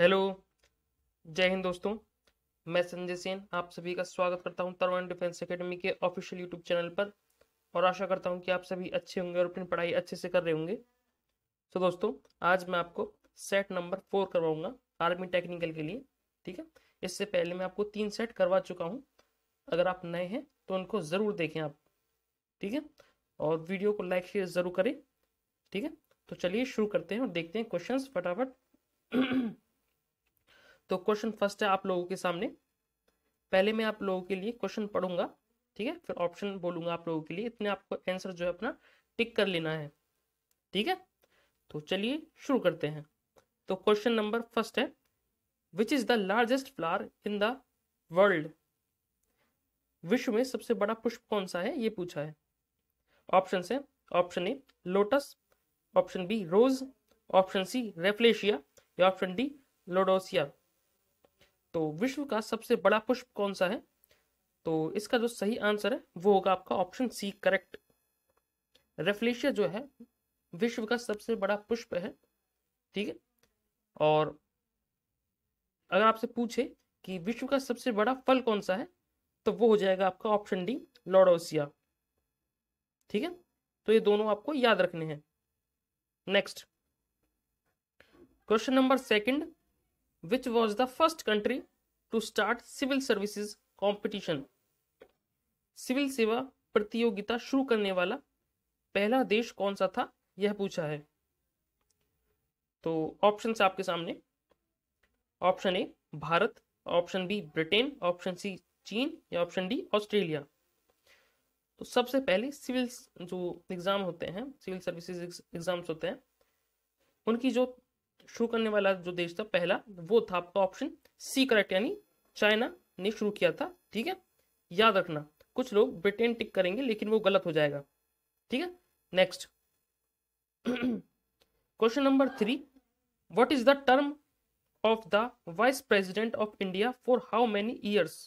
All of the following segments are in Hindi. हेलो, जय हिंद दोस्तों। मैं संजय सेन आप सभी का स्वागत करता हूं तरुण डिफेंस एकेडमी के ऑफिशियल यूट्यूब चैनल पर, और आशा करता हूं कि आप सभी अच्छे होंगे और अपनी पढ़ाई अच्छे से कर रहे होंगे। तो दोस्तों, आज मैं आपको सेट नंबर 4 करवाऊंगा आर्मी टेक्निकल के लिए, ठीक है। इससे पहले मैं आपको 3 सेट करवा चुका हूँ। अगर आप नए हैं तो उनको ज़रूर देखें आप, ठीक है, और वीडियो को लाइक शेयर ज़रूर करें, ठीक है। तो चलिए शुरू करते हैं और देखते हैं क्वेश्चन फटाफट। तो क्वेश्चन फर्स्ट है आप लोगों के सामने। पहले मैं आप लोगों के लिए क्वेश्चन पढ़ूंगा, ठीक है, फिर ऑप्शन बोलूंगा आप लोगों के लिए। इतने आपको आंसर जो है अपना टिक कर लेना है, ठीक है। तो चलिए शुरू करते हैं। तो क्वेश्चन नंबर फर्स्ट है, which is the largest flower in the world. विश्व में सबसे बड़ा पुष्प कौन सा है, ये पूछा है। ऑप्शन है, option A lotus, option B rose, option C rafflesia या ऑप्शन डी लोडोसिया। तो विश्व का सबसे बड़ा पुष्प कौन सा है? तो इसका जो सही आंसर है वो होगा आपका ऑप्शन सी करेक्ट। रेफ्लेशिया जो है विश्व का सबसे बड़ा पुष्प है, ठीक है। और अगर आपसे पूछे कि विश्व का सबसे बड़ा फल कौन सा है तो वो हो जाएगा आपका ऑप्शन डी लोडोसिया, ठीक है। तो ये दोनों आपको याद रखने हैं। Next question number second, Which was the first country to start civil services competition? Civil सेवा प्रतियोगिता शुरू करने वाला पहला देश कौन सा था, यह पूछा है। तो ऑप्शन आपके सामने, option A Bharat, option B Britain, option C चीन या ऑप्शन डी ऑस्ट्रेलिया। तो सबसे पहले सिविल जो एग्जाम होते हैं, सिविल सर्विसेज एग्जाम्स होते हैं, उनकी जो शुरू करने वाला जो देश था पहला, वो था आपका ऑप्शन सी करेक्ट, यानी चाइना ने शुरू किया था, ठीक है। याद रखना, कुछ लोग ब्रिटेन टिक करेंगे लेकिन वो गलत हो जाएगा, ठीक है। Next question number 3, what is the term of the vice president of India for how many years.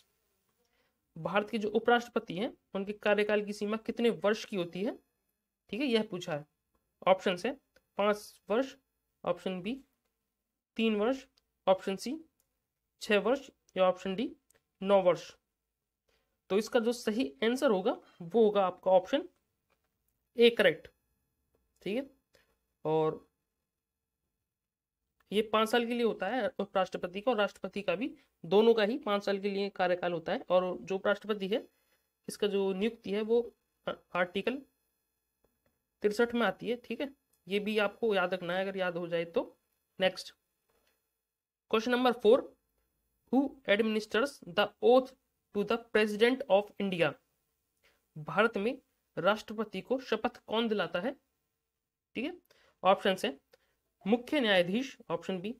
Bharat के जो उपराष्ट्रपति हैं उनके कार्यकाल की सीमा कितने वर्ष की होती है, ठीक है, यह पूछा है। ऑप्शन है 5 वर्ष, ऑप्शन बी 3 वर्ष, ऑप्शन सी 6 वर्ष या ऑप्शन डी 9 वर्ष। तो इसका जो सही आंसर होगा वो होगा आपका ऑप्शन ए करेक्ट, ठीक है। और ये 5 साल के लिए होता है, उपराष्ट्रपति का और राष्ट्रपति का भी, दोनों का ही 5 साल के लिए कार्यकाल होता है। और जो उपराष्ट्रपति है इसका जो नियुक्ति है वो आर्टिकल 63 में आती है, ठीक है। ये भी आपको याद रखना है, अगर याद हो जाए तो। Next question number 4, who administers the oath to the president of India. Bharat में राष्ट्रपति को शपथ कौन दिलाता है, ठीक है। ऑप्शन है मुख्य न्यायाधीश, ऑप्शन बी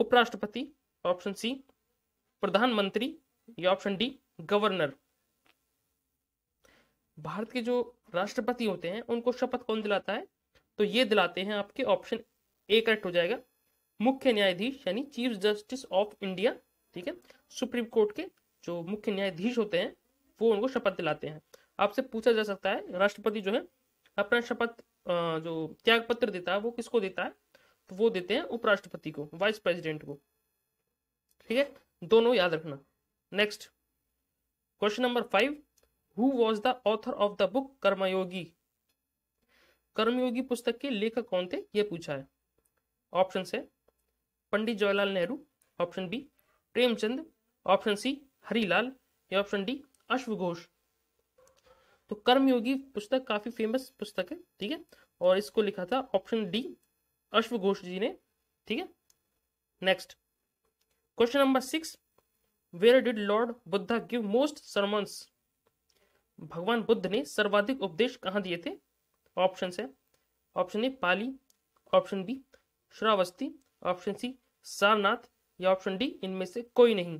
उपराष्ट्रपति, ऑप्शन सी प्रधानमंत्री या ऑप्शन डी गवर्नर। भारत के जो राष्ट्रपति होते हैं उनको शपथ कौन दिलाता है, तो ये दिलाते हैं आपके ऑप्शन ए करेक्ट हो जाएगा, मुख्य न्यायाधीश यानी चीफ जस्टिस ऑफ इंडिया, ठीक है। सुप्रीम कोर्ट के जो मुख्य न्यायाधीश होते हैं वो उनको शपथ दिलाते हैं। आपसे पूछा जा सकता है राष्ट्रपति जो है अपना शपथ जो त्याग पत्र देता है वो किसको देता है, तो वो देते हैं उपराष्ट्रपति को, वाइस प्रेसिडेंट को, ठीक है। दोनों याद रखना। Next question number 5, who was the author of the book Karmayogi. Karmayogi पुस्तक के लेखक कौन थे, ये पूछा है। ऑप्शन है Pandit Jawaharlal Nehru, option B Premchand, option C Harilal या ऑप्शन डी अश्वघोष। तो कर्मयोगी पुस्तक काफी फेमस पुस्तक है, ठीक है, और इसको लिखा था ऑप्शन डी अश्वघोष जी ने, ठीक है। Next question number 6, where did Lord Buddha give most sermons. भगवान बुद्ध ने सर्वाधिक उपदेश कहाँ दिए थे। ऑप्शन है, option A Pali, option B Shravasti, option C Sarnath या ऑप्शन डी इनमें से कोई नहीं।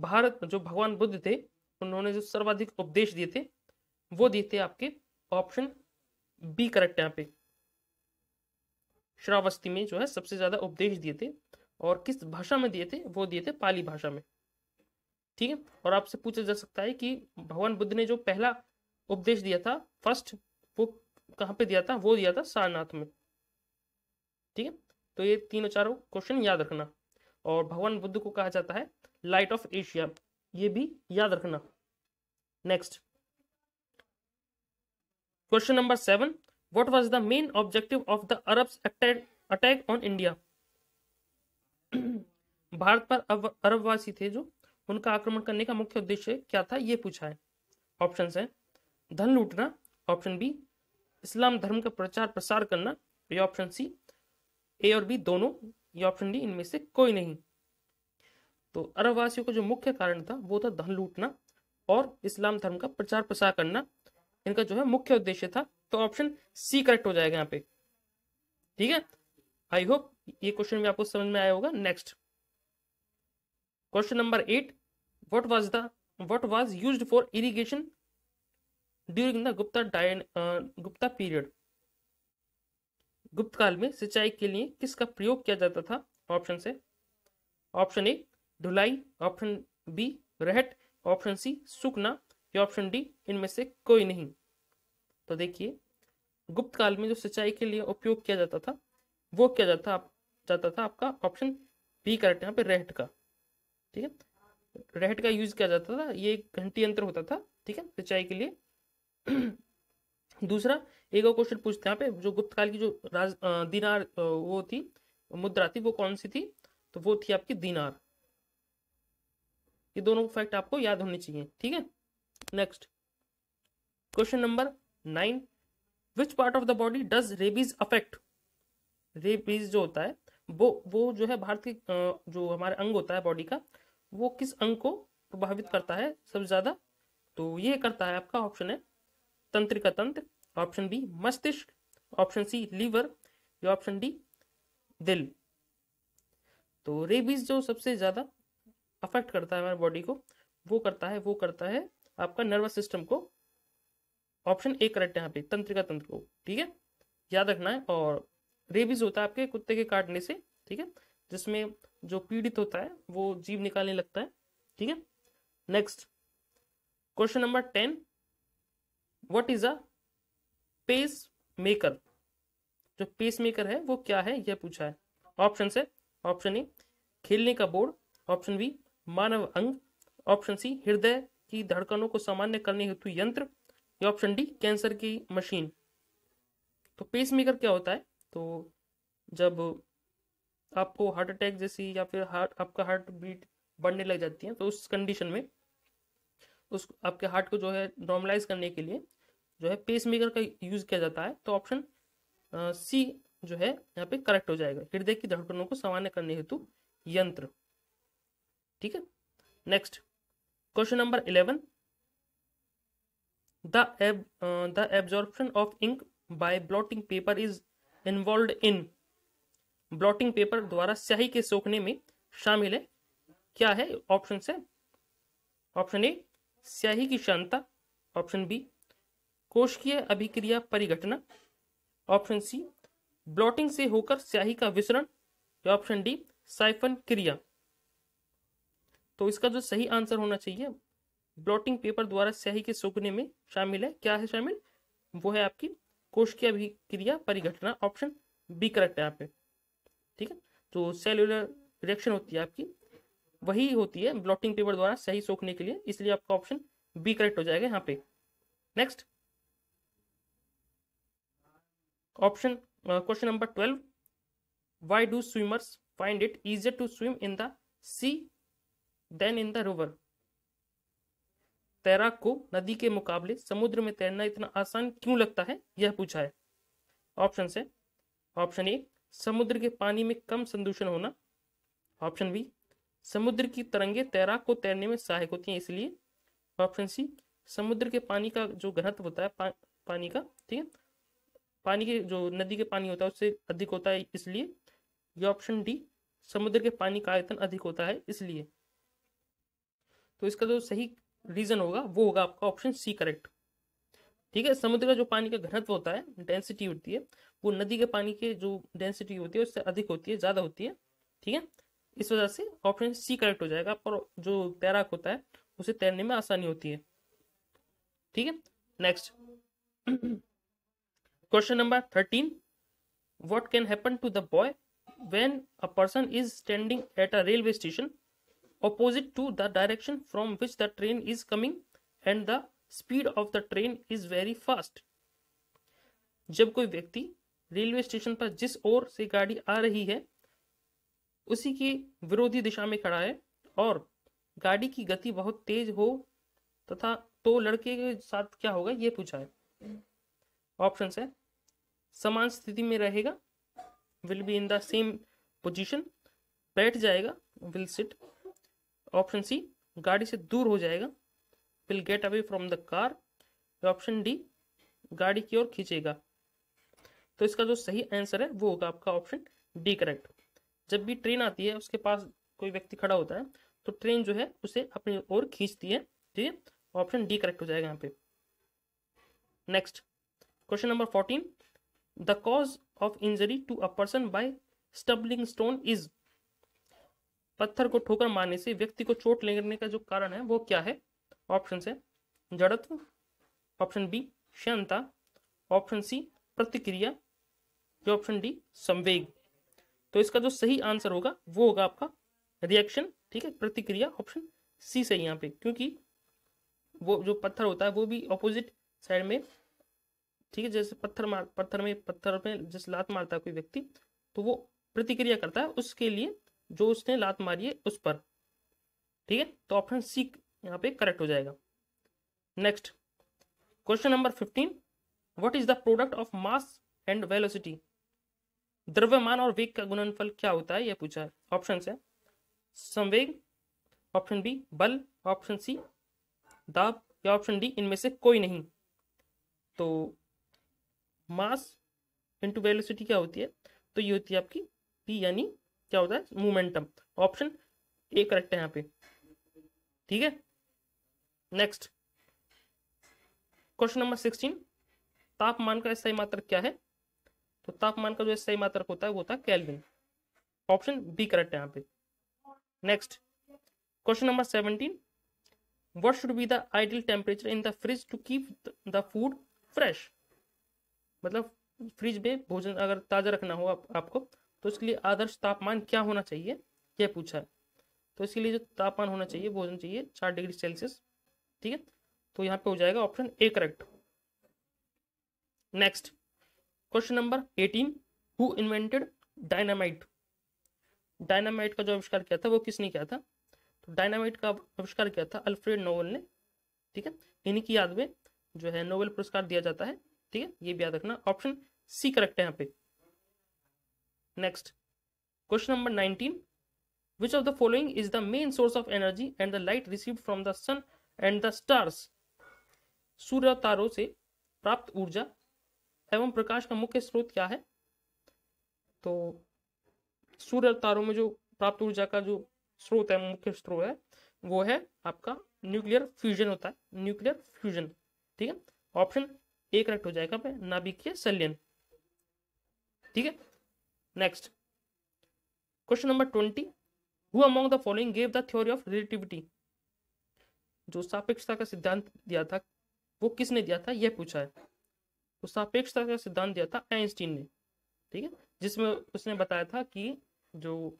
भारत में जो भगवान बुद्ध थे उन्होंने जो सर्वाधिक उपदेश दिए थे वो दिए थे आपके ऑप्शन बी करेक्ट, यहाँ पे श्रावस्ती में जो है सबसे ज्यादा उपदेश दिए थे। और किस भाषा में दिए थे, वो दिए थे पाली भाषा में, ठीक है। और आपसे पूछा जा सकता है कि भगवान बुद्ध ने जो पहला उपदेश दिया था फर्स्ट, वो कहाँ पे दिया था, वो दिया था सारनाथ में, ठीक है। तो ये तीनों चारों क्वेश्चन याद रखना। और भगवान बुद्ध को कहा जाता है लाइट ऑफ एशिया, ये भी याद रखना। Next question number 7, what was the main objective of the Arabs attack on India. Bharat पर अरबवासी थे जो, उनका आक्रमण करने का मुख्य उद्देश्य क्या था, ये पूछा है। ऑप्शंस हैं धन लूटना, ऑप्शन बी इस्लाम धर्म का प्रचार प्रसार करना, ये ऑप्शन सी, ए और बी दोनों, ये ऑप्शन डी इनमें से कोई नहीं। तो अरबवासियों का जो मुख्य कारण था वो था धन लूटना और इस्लाम धर्म का प्रचार प्रसार करना, इनका जो है मुख्य उद्देश्य था। तो ऑप्शन सी करेक्ट हो जाएगा यहाँ पे। ठीक है, आई होप ये क्वेश्चन भी आपको समझ में आया होगा। Next question number 8, what was used for irrigation during the Gupta period. Gupta काल में सिंचाई के लिए किसका प्रयोग किया जाता था। ऑप्शन से ऑप्शन ए ढुलाई, ऑप्शन बी रहट, ऑप्शन सी सूखना, या ऑप्शन डी इनमें से कोई नहीं। तो देखिए गुप्त काल में जो सिंचाई के लिए उपयोग किया जाता था वो क्या जाता था आपका ऑप्शन बी करेक्ट यहाँ पे, रहट का। ठीक है, रहट का यूज किया जाता था, ये एक घंटी यंत्र होता था, ठीक है, सिंचाई के लिए। दूसरा एक और क्वेश्चन पूछते हैं यहाँ पे, जो गुप्त काल की जो दिनार वो थी, मुद्रा थी, वो कौन सी थी, तो वो थी आपकी दिनार। ये दोनों फैक्ट आपको याद होने चाहिए, ठीक है। Next question number 9, which part of the body does rabies affect. Rabies जो होता है वो जो है भारत के जो हमारे अंग होता है बॉडी का, वो किस अंग को प्रभावित करता है सबसे ज्यादा। तो ये करता है आपका ऑप्शन है तंत्रिका तंत्र, ऑप्शन बी मस्तिष्क, ऑप्शन सी लीवर, या ऑप्शन डी दिल। तो रेबीज जो सबसे ज्यादा अफेक्ट करता है हमारे बॉडी को, वो करता है आपका नर्वस सिस्टम को। ऑप्शन ए करेक्ट है यहाँ पे, तंत्रिका तंत्र को, ठीक है, याद रखना है। और रेबीज होता है आपके कुत्ते के काटने से, ठीक है, जिसमें जो पीड़ित होता है वो जीभ निकालने लगता है, ठीक है। Next question number 10, what is a pacemaker. जो पेस मेकर है वो क्या है यह पूछा है। ऑप्शन है ऑप्शन ए खेलने का बोर्ड, ऑप्शन बी मानव अंग, ऑप्शन सी हृदय की धड़कनों को सामान्य करने हेतु यंत्र, या ऑप्शन डी कैंसर की मशीन। तो पेस मेकर क्या होता है, तो जब आपको हार्ट अटैक जैसी या फिर आपका हार्ट बीट बढ़ने लग जाती है, तो उस कंडीशन में उस आपके हार्ट को जो है नॉर्मलाइज करने के लिए जो है पेस मेकर का यूज़ किया जाता है। तो ऑप्शन सी जो है यहाँ पे करेक्ट हो जाएगा, हृदय की धड़कनों को सामान्य करने हेतु यंत्र, ठीक है। Next question number 11, the absorption of ink by blotting paper is involve in. Blotting paper द्वारा स्याही के सोखने में शामिल है क्या है। ऑप्शन है ऑप्शन ए स्याही की शांतता, ऑप्शन बी कोशिकीय अभिक्रिया परिघटना, ऑप्शन सी ब्लॉटिंग से होकर स्याही का विसरण, या ऑप्शन डी साइफन क्रिया। तो इसका जो सही आंसर होना चाहिए, ब्लॉटिंग पेपर द्वारा स्याही के सोखने में शामिल है क्या है शामिल, वो है आपकी कोशिकीय अभिक्रिया परिघटना। ऑप्शन बी करेक्ट है यहाँ पे, ठीक है। तो सेलुलर रिएक्शन होती है आपकी, वही होती है ब्लॉटिंग पेपर द्वारा सही सोखने के लिए, इसलिए आपका ऑप्शन बी करेक्ट हो जाएगा यहाँ पे। Next question number 12, why do swimmers find it easier to swim in the sea than in the river. तैराक को नदी के मुकाबले समुद्र में तैरना इतना आसान क्यों लगता है यह पूछा है। ऑप्शन है ऑप्शन ए समुद्र के पानी में कम संदूषण होना, ऑप्शन बी समुद्र की तरंगें तैराक को तैरने में सहायक होती हैं इसलिए, ऑप्शन सी समुद्र के पानी का जो घनत्व होता है पानी का, ठीक है, पानी के जो नदी के पानी होता है उससे अधिक होता है इसलिए, यह ऑप्शन डी समुद्र के पानी का आयतन अधिक होता है इसलिए। तो इसका जो सही रीजन होगा वो होगा आपका ऑप्शन सी करेक्ट, ठीक है। समुद्र का जो पानी का घनत्व होता है, डेंसिटी होती है, वो नदी के पानी के जो डेंसिटी होती है उससे अधिक होती है, ज़्यादा होती है, ठीक है। इस वजह से ऑप्शन सी करेक्ट हो जाएगा, और जो तैराक होता है उसे तैरने में आसानी होती है, ठीक है। Next question number 13, what can happen to the boy when a person is standing at a railway station opposite to the direction from which the train is coming and the speed of the train is very fast. जब कोई व्यक्ति रेलवे स्टेशन पर जिस ओर से गाड़ी आ रही है उसी की विरोधी दिशा में खड़ा है और गाड़ी की गति बहुत तेज हो तथा तो लड़के के साथ क्या होगा ये पूछा है. ऑप्शंस है समान स्थिति में रहेगा will be in the same position, बैठ जाएगा विल सिट. ऑप्शन सी गाड़ी से दूर हो जाएगा will get away from the car. Option D गाड़ी की ओर खींचेगा. तो इसका जो सही आंसर है वो होगा आपका ऑप्शन डी करेक्ट. जब भी ट्रेन आती है उसके पास कोई व्यक्ति खड़ा होता है तो ट्रेन जो है उसे अपनी ओर खींचती है. ठीक है, ऑप्शन डी करेक्ट हो जाएगा यहाँ पे. Next question number 14. The cause of injury to a person by stumbling stone is. पत्थर को ठोकर मारने से व्यक्ति को चोट लगने का जो कारण है वो क्या है. ऑप्शन है जड़त्व, ऑप्शन बी क्षमता, ऑप्शन सी प्रतिक्रिया, ऑप्शन डी संवेग. तो इसका जो सही आंसर होगा वो होगा आपका रिएक्शन. ठीक है, प्रतिक्रिया ऑप्शन सी से यहाँ पे, क्योंकि वो जो पत्थर होता है वो भी ऑपोजिट साइड में. ठीक है, जैसे पत्थर में जैसे लात मारता है कोई व्यक्ति तो वो प्रतिक्रिया करता है उसके लिए जो उसने लात मारी है उस पर. ठीक है, तो ऑप्शन सी यहाँ पे करेक्ट हो जाएगा. Next question number 15. What is the product of mass and velocity. द्रव्यमान और वेग का गुणनफल क्या होता है यह पूछा है. ऑप्शन है संवेग, ऑप्शन बी बल, ऑप्शन सी दाब या ऑप्शन डी इनमें से कोई नहीं. तो मास इंटू वेलोसिटी क्या होती है, तो ये होती है आपकी पी यानी क्या होता है मोमेंटम. ऑप्शन ए करेक्ट है यहाँ पे. ठीक है, नेक्स्ट क्वेश्चन नंबर 16. तापमान का एसआई मात्रक क्या है. तो तापमान का जो एसआई मात्रक होता है वो होता है केल्विन. ऑप्शन बी करेक्ट है यहाँ पे. Next question number 17. What should be the ideal temperature in the fridge to keep the food fresh. मतलब फ्रिज में भोजन अगर ताज़ा रखना हो आपको तो उसके लिए आदर्श तापमान क्या होना चाहिए यह पूछा है. तो इसके लिए जो तापमान होना चाहिए भोजन चाहिए 4 डिग्री सेल्सियस. ठीक है, तो यहाँ पे हो जाएगा option A correct. Next question number 18. Who invented dynamite. Dynamite का जो आविष्कार किया था वो किसने किया था. तो डायनामाइट का आविष्कार किया था अल्फ्रेड नोबेल ने. ठीक है, इन्हीं की याद में जो है नोबेल पुरस्कार दिया जाता है. ठीक है, ये भी याद रखना. ऑप्शन सी करेक्ट है यहाँ पे. Next question number 19. Which of the following is the main source of energy and the light received from the sun and the stars. सूर्य और तारों से प्राप्त ऊर्जा एवं प्रकाश का मुख्य स्रोत क्या है. तो सूर्य और तारों में जो प्राप्त ऊर्जा का जो स्रोत है मुख्य स्रोत है वो है आपका न्यूक्लियर फ्यूजन होता है, न्यूक्लियर फ्यूजन. ठीक है, ऑप्शन ए करेक्ट हो जाएगा पे नाभिकीय संलयन. ठीक है, next question number 20. Who among the following gave the theory of relativity. जो सापेक्षता का सिद्धांत दिया था वो किसने दिया था यह पूछा है. तो सापेक्षता का सिद्धांत दिया था आइंस्टीन ने. ठीक है, जिसमें उसने बताया था कि जो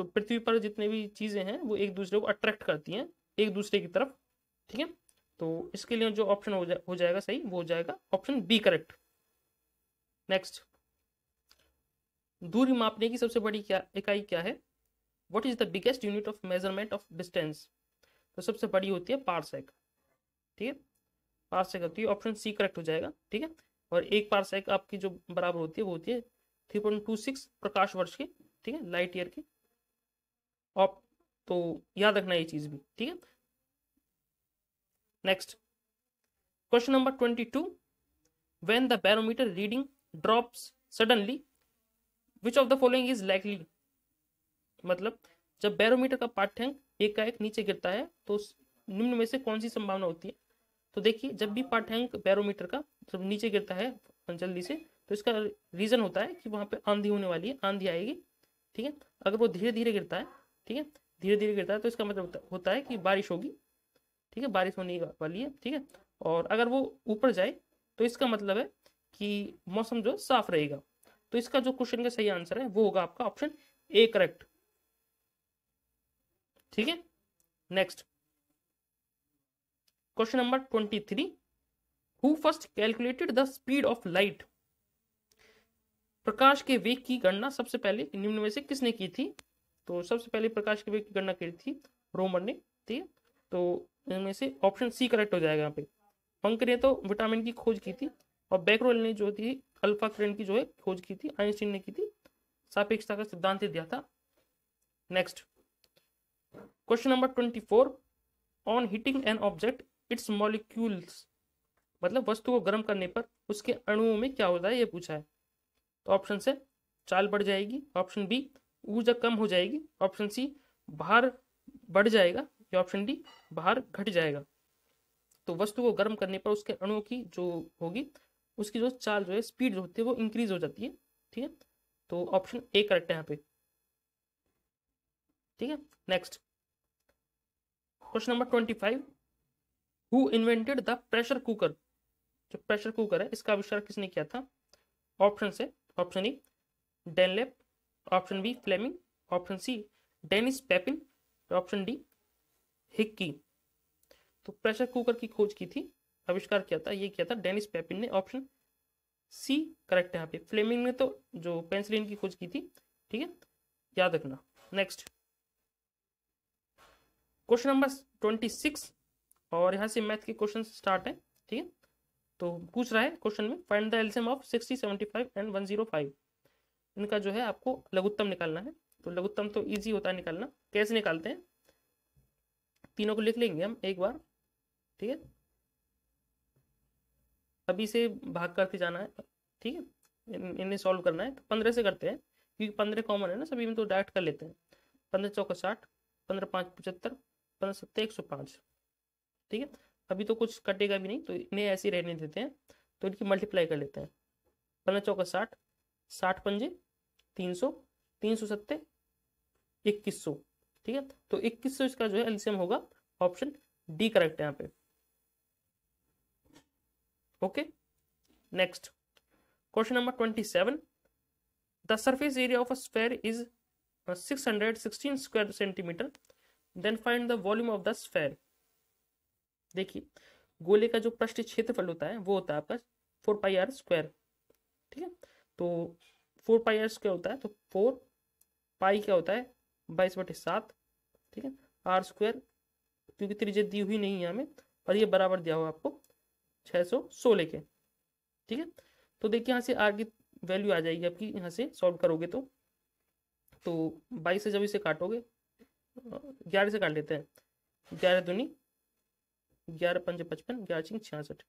पृथ्वी पर जितने भी चीजें हैं वो एक दूसरे को अट्रैक्ट करती हैं एक दूसरे की तरफ. ठीक है, तो इसके लिए जो ऑप्शन हो जाएगा सही वो हो जाएगा ऑप्शन बी करेक्ट. नेक्स्ट दूरी मापने की सबसे बड़ी इकाई क्या है. What is the biggest unit of measurement of distance. तो सबसे बड़ी होती है पार्सेक. ठीक है, पार्सेक होती है, ऑप्शन सी करेक्ट हो जाएगा. ठीक है, और एक पार्सेक आपकी जो बराबर होती है वो होती है 3.26 प्रकाश वर्ष की. ठीक है, लाइट ईयर की. तो याद रखना ये चीज भी. ठीक है, next question number 22. When the barometer reading drops suddenly which of the following is likely. मतलब जब बैरोमीटर का पाठ्यांक एकाएक नीचे गिरता है तो निम्न में से कौन सी संभावना होती है. तो देखिए जब भी पाठ्यांक बैरोमीटर का जब नीचे गिरता है जल्दी से तो इसका रीजन होता है कि वहां पे आंधी होने वाली है, आंधी आएगी. ठीक है, अगर वो धीरे धीरे गिरता है, ठीक है धीरे धीरे गिरता है तो इसका मतलब होता है कि बारिश होगी. ठीक है, बारिश होने वाली है. ठीक है, और अगर वो ऊपर जाए तो इसका मतलब है कि मौसम जो साफ रहेगा. तो इसका जो क्वेश्चन का सही आंसर है वो होगा आपका ऑप्शन ए करेक्ट। ठीक है, next question number 23, who first calculated the speed of light, प्रकाश के वेग की गणना सबसे पहले निम्न में से किसने की थी? तो सबसे पहले प्रकाश के वेग की गणना की थी रोमन ने, ठीक है, तो इनमें से ऑप्शन सी करेक्ट हो जाएगा। यहाँ पे फंक ने तो विटामिन की खोज की थी और बैकरोल ने जो थी अल्फा किरण की जो है खोज की थी, आइंस्टीन ने की थी, सापेक्षता का सिद्धांत दिया था। Next question number 24, on heating an object its molecules, मतलब वस्तु को गर्म करने पर उसके अणुओं में क्या होता है ये पूछा है। तो ऑप्शन से चाल बढ़ जाएगी, ऑप्शन बी ऊर्जा कम हो जाएगी, ऑप्शन सी भार बढ़ जाएगा, या ऑप्शन डी भार घट जाएगा। तो वस्तु को गर्म करने पर उसके अणुओं की जो होगी उसकी जो चाल जो है स्पीड जो होती है वो इंक्रीज हो जाती है, ठीक है, तो ऑप्शन ए करेक्ट है यहाँ पे। ठीक है, next question number 25, who invented the pressure cooker, जो प्रेशर कुकर है इसका आविष्कार किसने किया था? ऑप्शन से option A Dunlop, option B Fleming, option C Denis Papin, option D Hickey. तो प्रेशर कुकर की खोज की थी, आविष्कार किया था, ये किया था डेनिस पेपिन ने, ऑप्शन सी करेक्ट है यहाँ पे। फ्लेमिंग ने तो जो पेनिसिलिन की खोज की थी, ठीक है, याद रखना। नेक्स्ट क्वेश्चन नंबर 26 और यहाँ से मैथ के क्वेश्चन स्टार्ट है, ठीक है, तो पूछ रहा है क्वेश्चन में find the LCM of 60, 75 and 105, इनका जो है आपको लघुत्तम निकालना है। तो लघुत्तम तो इजी होता है निकालना, कैसे निकालते हैं तीनों को लिख लेंगे हम एक बार, ठीक है, अभी से भाग करके जाना है, ठीक है, इन्हें सॉल्व करना है। तो 15 से करते हैं क्योंकि 15 कॉमन है ना सभी में, तो डायरेक्ट कर लेते हैं। 15 चौका 60, 15 5 75, 15 7 105, ठीक है, अभी तो कुछ कटेगा भी नहीं तो इन्हें ऐसे ही रहने देते हैं, तो इनकी मल्टीप्लाई कर लेते हैं। 15 चौका 60, 60 पंजे 300, 370, 2100, ठीक है, तो 2100 इसका जो है एलसीएम होगा, ऑप्शन डी करेक्ट है यहाँ पे। Okay, next question number 27, the surface area of a sphere is 616 square centimetre, then find the volume of the sphere. देखिए गोले का जो पृष्ठ क्षेत्रफल होता है वो होता है आपका 4 पाई r स्क्वायर, ठीक है, तो 4 पाई r स्क्वायर होता है, तो 4 पाई क्या होता है 22/7, ठीक है, r स्क्वायर क्योंकि त्रिज्या दी हुई नहीं है हमें, और ये बराबर दिया हुआ आपको 616 के, ठीक है। तो देखिए यहाँ से r की वैल्यू आ जाएगी आपकी, यहाँ से सॉल्व करोगे तो 22 से जब इसे काटोगे 11 से काट लेते हैं, 11 दूनी 11 पंजे 55, 11 छिंग 66,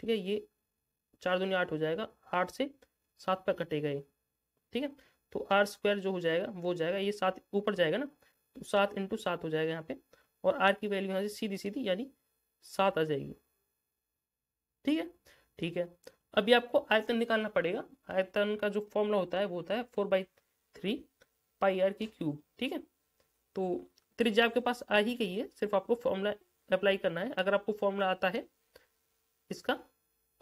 ठीक है, ये 4 दूनी 8 हो जाएगा, 8 से 7 पर कटेगा ये, ठीक है, तो r स्क्वायर जो हो जाएगा वो हो जाएगा, ये 7 ऊपर जाएगा ना तो 7 × 7 हो जाएगा यहाँ पे, और r की वैल्यू यहाँ से सीधी सीधी यानी 7 आ जाएगी, ठीक है। ठीक है, अभी आपको आयतन निकालना पड़ेगा, आयतन का जो फॉर्मूला होता है वो होता है 4/3 पाई r3, ठीक है, तो त्रिज्या आपके पास आ ही गई है, सिर्फ आपको फॉर्मूला अप्लाई करना है। अगर आपको फॉर्मूला आता है इसका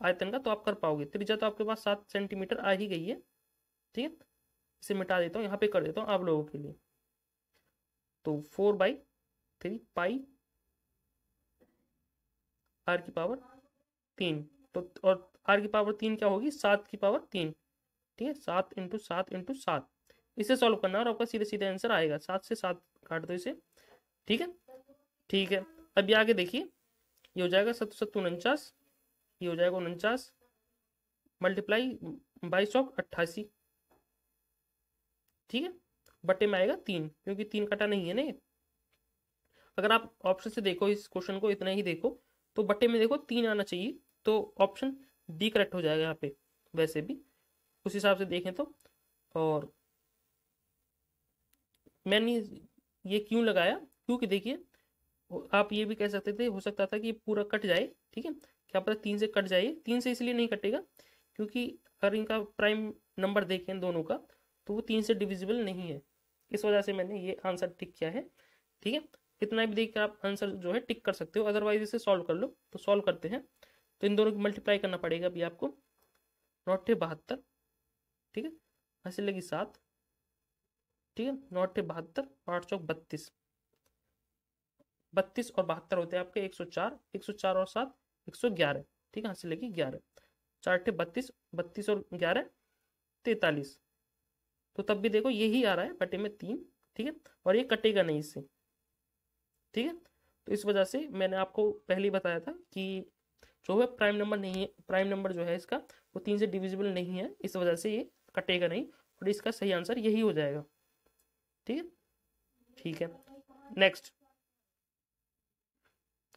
आयतन का तो आप कर पाओगे, त्रिज्या तो आपके पास 7 सेंटीमीटर आ ही गई है, ठीक है, इसे मिटा देता हूँ यहाँ पे, कर देता हूँ आप लोगों के लिए। तो 4/3 पाई r3, तो और r3 क्या होगी 7 की पावर 3, ठीक है, 7 × 7 × 7, इसे सॉल्व करना और आपका सीधे सीधे आंसर आएगा। 7 से 7 काट दो इसे, ठीक है। ठीक है, अभी आगे देखिए, ये हो जाएगा 7 7 49, ये हो जाएगा 49 मल्टीप्लाई 22 चौक 88, ठीक है, बटे में आएगा 3 क्योंकि 3 कटा नहीं है ना ये। अगर आप ऑप्शन से देखो इस क्वेश्चन को, इतना ही देखो तो बटे में देखो 3 आना चाहिए, तो ऑप्शन डी करेक्ट हो जाएगा यहाँ पे। वैसे भी उस हिसाब से देखें तो, और मैंने ये क्यों लगाया क्योंकि देखिए आप ये भी कह सकते थे, हो सकता था कि ये पूरा कट जाए, ठीक है, क्या पता 3 से कट जाए, 3 से इसलिए नहीं कटेगा क्योंकि अगर इनका प्राइम नंबर देखें दोनों का तो वो 3 से डिविजिबल नहीं है, इस वजह से मैंने ये आंसर टिक किया है, ठीक है। इतना भी देखकर आप आंसर जो है टिक कर सकते हो, अदरवाइज इसे सॉल्व कर लो। तो सॉल्व करते हैं, तो इन दोनों की मल्टीप्लाई करना पड़ेगा अभी आपको, 9 × 72, ठीक है, हंसी लगी 7, ठीक है, 9 × 72, 5 चौक 32, 32 और 72 होते हैं आपके 104, 104 और 7 111, ठीक है, हंसी लगी 11, 4 × 32, 32 और 11 43, तो तब भी देखो यही आ रहा है बटे में 3, ठीक है, और ये कटेगा नहीं इससे, ठीक है। तो इस वजह से मैंने आपको पहले ही बताया था कि जो है प्राइम नंबर नहीं है, प्राइम नंबर जो है इसका वो 3 से डिविजिबल नहीं है, इस वजह से ये कटेगा नहीं और इसका सही आंसर यही हो जाएगा, ठीक है, ठीक है। Next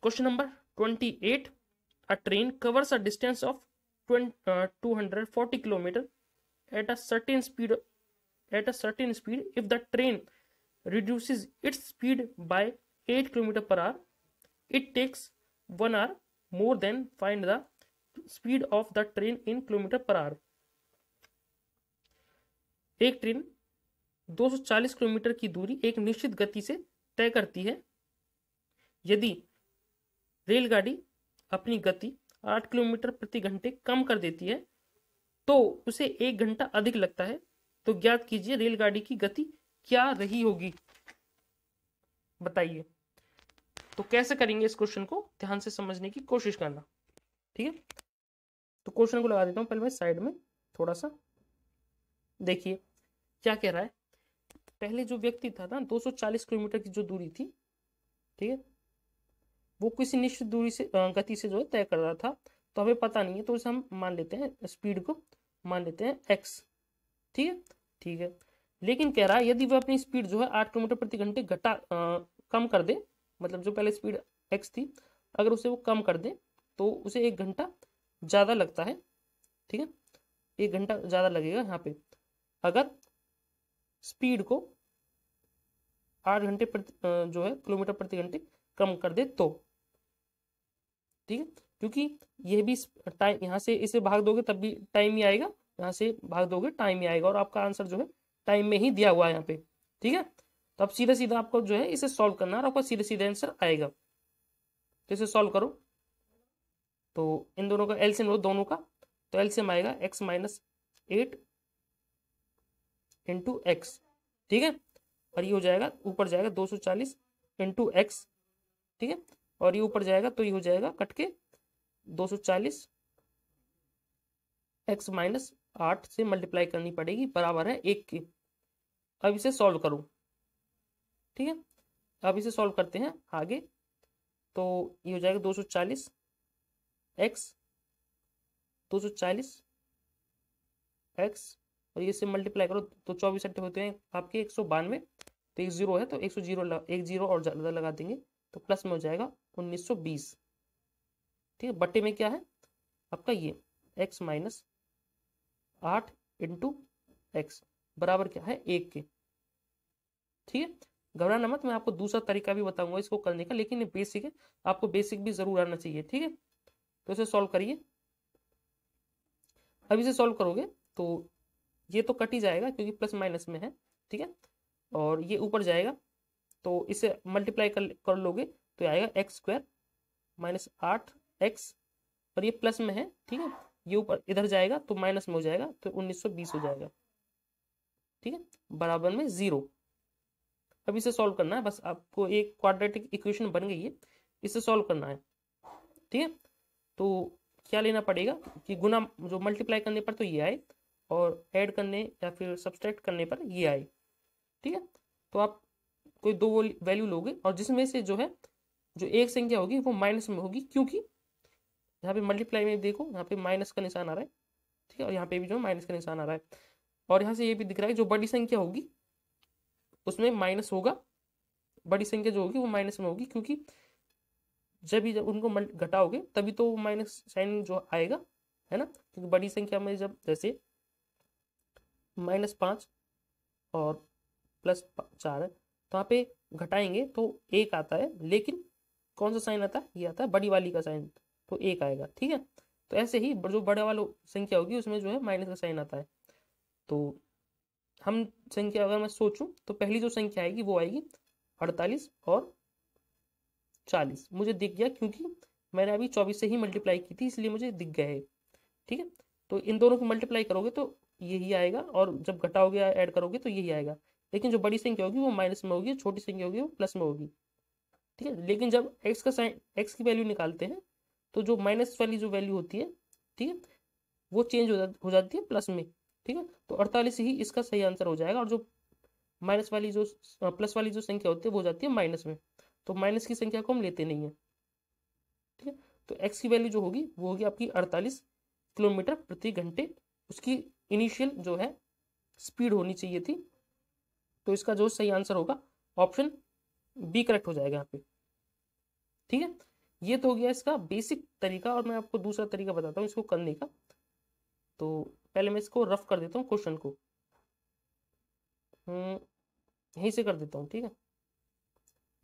question number 28, a train covers a distance of 240 kilometre at a certain speed if the train reduces its speed by 8 km per hour it takes 1 hour more than find the speed of the train in km per hour। एक ट्रेन 240 किलोमीटर की दूरी एक निश्चित गति से तय करती है, यदि रेलगाड़ी अपनी गति 8 किलोमीटर प्रति घंटे कम कर देती है तो उसे 1 घंटा अधिक लगता है, तो ज्ञात कीजिए रेलगाड़ी की गति क्या रही होगी, बताइए। तो कैसे करेंगे इस क्वेश्चन को, ध्यान से समझने की कोशिश करना, ठीक है। तो क्वेश्चन को लगा देता हूं पहले मैं साइड में थोड़ा सा, देखिए क्या कह रहा है। पहले जो व्यक्ति था ना 240 किलोमीटर की जो दूरी थी, ठीक है, वो किसी निश्चित दूरी से गति से जो तय कर रहा था, तो हमें पता नहीं है तो उसे हम मान लेते हैं, स्पीड को मान लेते हैं एक्स, ठीक है, ठीक है। लेकिन कह रहा है यदि वह अपनी स्पीड जो है 8 किलोमीटर प्रति घंटे कम कर दे, मतलब जो पहले स्पीड एक्स थी अगर उसे वो कम कर दे तो उसे 1 घंटा ज़्यादा लगता है, ठीक है, 1 घंटा ज़्यादा लगेगा यहाँ पे। अगर स्पीड को 8 घंटे जो है किलोमीटर प्रति घंटे कम कर दे तो, ठीक है, क्योंकि यह भी टाइम, यहाँ से इसे भाग दोगे तब भी टाइम ही आएगा, यहाँ से भाग दोगे टाइम ही आएगा, और आपका आंसर जो है टाइम में ही दिया हुआ है यहाँ पे, ठीक है। तो अब सीधा सीधा आपको जो है इसे सॉल्व करना और आपका सीधे सीधे आंसर आएगा। तो इसे सॉल्व करो तो इन दोनों का एलसीएम लो, दोनों का, तो एलसीएम आएगा x - 8 × x, ठीक है, और ये हो जाएगा ऊपर जाएगा 240 × x, ठीक है, और ये ऊपर जाएगा तो ये हो जाएगा कट के 240 x - 8 से मल्टीप्लाई करनी पड़ेगी, बराबर है 1 की। अब इसे सॉल्व करूं, ठीक है, अब इसे सॉल्व करते हैं आगे, तो ये हो जाएगा 240 x और ये से मल्टीप्लाई करो तो 24 अट्ठे होते हैं आपके 192, तो 1 0 है तो 1 0 और ज़्यादा लगा देंगे तो प्लस में हो जाएगा 1920, ठीक है, बटे में क्या है आपका ये x - 8 × x बराबर क्या है 1 के, ठीक है। घबराना मत, मैं आपको दूसरा तरीका भी बताऊंगा इसको करने का, लेकिन ये बेसिक है, आपको बेसिक भी जरूर आना चाहिए, ठीक है। तो इसे सॉल्व करिए, अब इसे सॉल्व करोगे तो ये तो कट ही जाएगा क्योंकि प्लस माइनस में है, ठीक है, और ये ऊपर जाएगा तो इसे मल्टीप्लाई कर लोगे तो आएगा x² - 8x, और ये प्लस में है, ठीक है, ये ऊपर इधर जाएगा तो माइनस में हो जाएगा तो 1920 हो जाएगा, ठीक है, बराबर में 0। अब इसे सॉल्व करना है, बस आपको एक क्वाड्रेटिक इक्वेशन बन गई है, इसे सॉल्व करना है, ठीक है। तो क्या लेना पड़ेगा कि गुना जो मल्टीप्लाई करने पर तो ये आए और ऐड करने या फिर सब्सट्रैक्ट करने पर ये आए, ठीक है। तो आप कोई दो वैल्यू लोगे और जिसमें से जो है जो एक संख्या होगी वो माइनस में होगी, क्योंकि यहाँ पे मल्टीप्लाई में देखो यहाँ पे माइनस का निशान आ रहा है, ठीक है, और यहाँ पे भी जो माइनस का निशान आ रहा है, और यहाँ से ये भी दिख रहा है जो बड़ी संख्या होगी उसमें माइनस होगा, बड़ी संख्या जो होगी वो माइनस में होगी, क्योंकि जब उनको घटाओगे तभी तो माइनस साइन जो आएगा, है ना, क्योंकि बड़ी संख्या में जब जैसे -5 और +4 है तो यहाँ पे घटाएंगे तो 1 आता है, लेकिन कौन सा साइन आता है, ये आता है बड़ी वाली का साइन, तो 1 आएगा, ठीक है। तो ऐसे ही जो बड़े वाली संख्या होगी उसमें जो है माइनस का साइन आता है, तो हम संख्या अगर मैं सोचूं तो पहली जो संख्या आएगी वो आएगी 48 और 40, मुझे दिख गया क्योंकि मैंने अभी 24 से ही मल्टीप्लाई की थी इसलिए मुझे दिख गया है, ठीक है। तो इन दोनों को मल्टीप्लाई करोगे तो यही आएगा, और जब घटाओगे ऐड करोगे तो यही आएगा। लेकिन जो बड़ी संख्या होगी वो माइनस में होगी, छोटी संख्या होगी वो प्लस में होगी, ठीक है। लेकिन जब एक्स का साइन, एक्स की वैल्यू निकालते हैं तो जो माइनस वाली जो वैल्यू होती है, ठीक है, वो चेंज हो जाती है प्लस में, ठीक है। तो 48 ही इसका सही आंसर हो जाएगा, और जो माइनस वाली जो प्लस वाली जो संख्या होती है वो हो जाती है माइनस में, तो माइनस की संख्या को हम लेते नहीं है, ठीक है। तो एक्स की वैल्यू जो होगी वो होगी आपकी 48 किलोमीटर प्रति घंटे, उसकी इनिशियल जो है स्पीड होनी चाहिए थी। तो इसका जो सही आंसर होगा ऑप्शन बी करेक्ट हो जाएगा यहाँ पे, ठीक है। ये तो हो गया इसका बेसिक तरीका, और मैं आपको दूसरा तरीका बताता हूँ इसको करने का। तो पहले मैं इसको रफ कर देता हूँ क्वेश्चन को, यहीं से कर देता हूँ, ठीक है,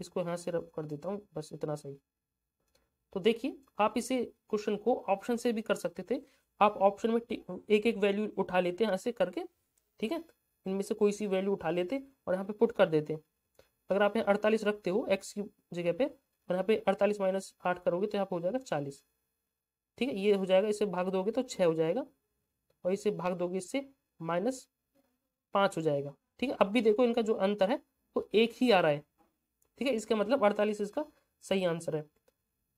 इसको यहाँ से रफ कर देता हूँ, बस इतना सही। तो देखिए, आप इसे क्वेश्चन को ऑप्शन से भी कर सकते थे, आप ऑप्शन में एक एक वैल्यू उठा लेते हैं यहाँ से करके, ठीक है, इनमें से कोई सी वैल्यू उठा लेते और यहाँ पे पुट कर देते। अगर आप यहाँ 48 रखते हो एक्स की जगह पे, और यहाँ पे 48 - 8 करोगे तो यहाँ पे हो जाएगा 40, ठीक है, ये हो जाएगा। इसे भाग दोगे तो 6 हो जाएगा, और इसे भाग दोगे इससे -5 हो जाएगा, ठीक है। अब भी देखो इनका जो अंतर है वो एक ही आ रहा है, ठीक है, इसका मतलब 48 इसका सही आंसर है।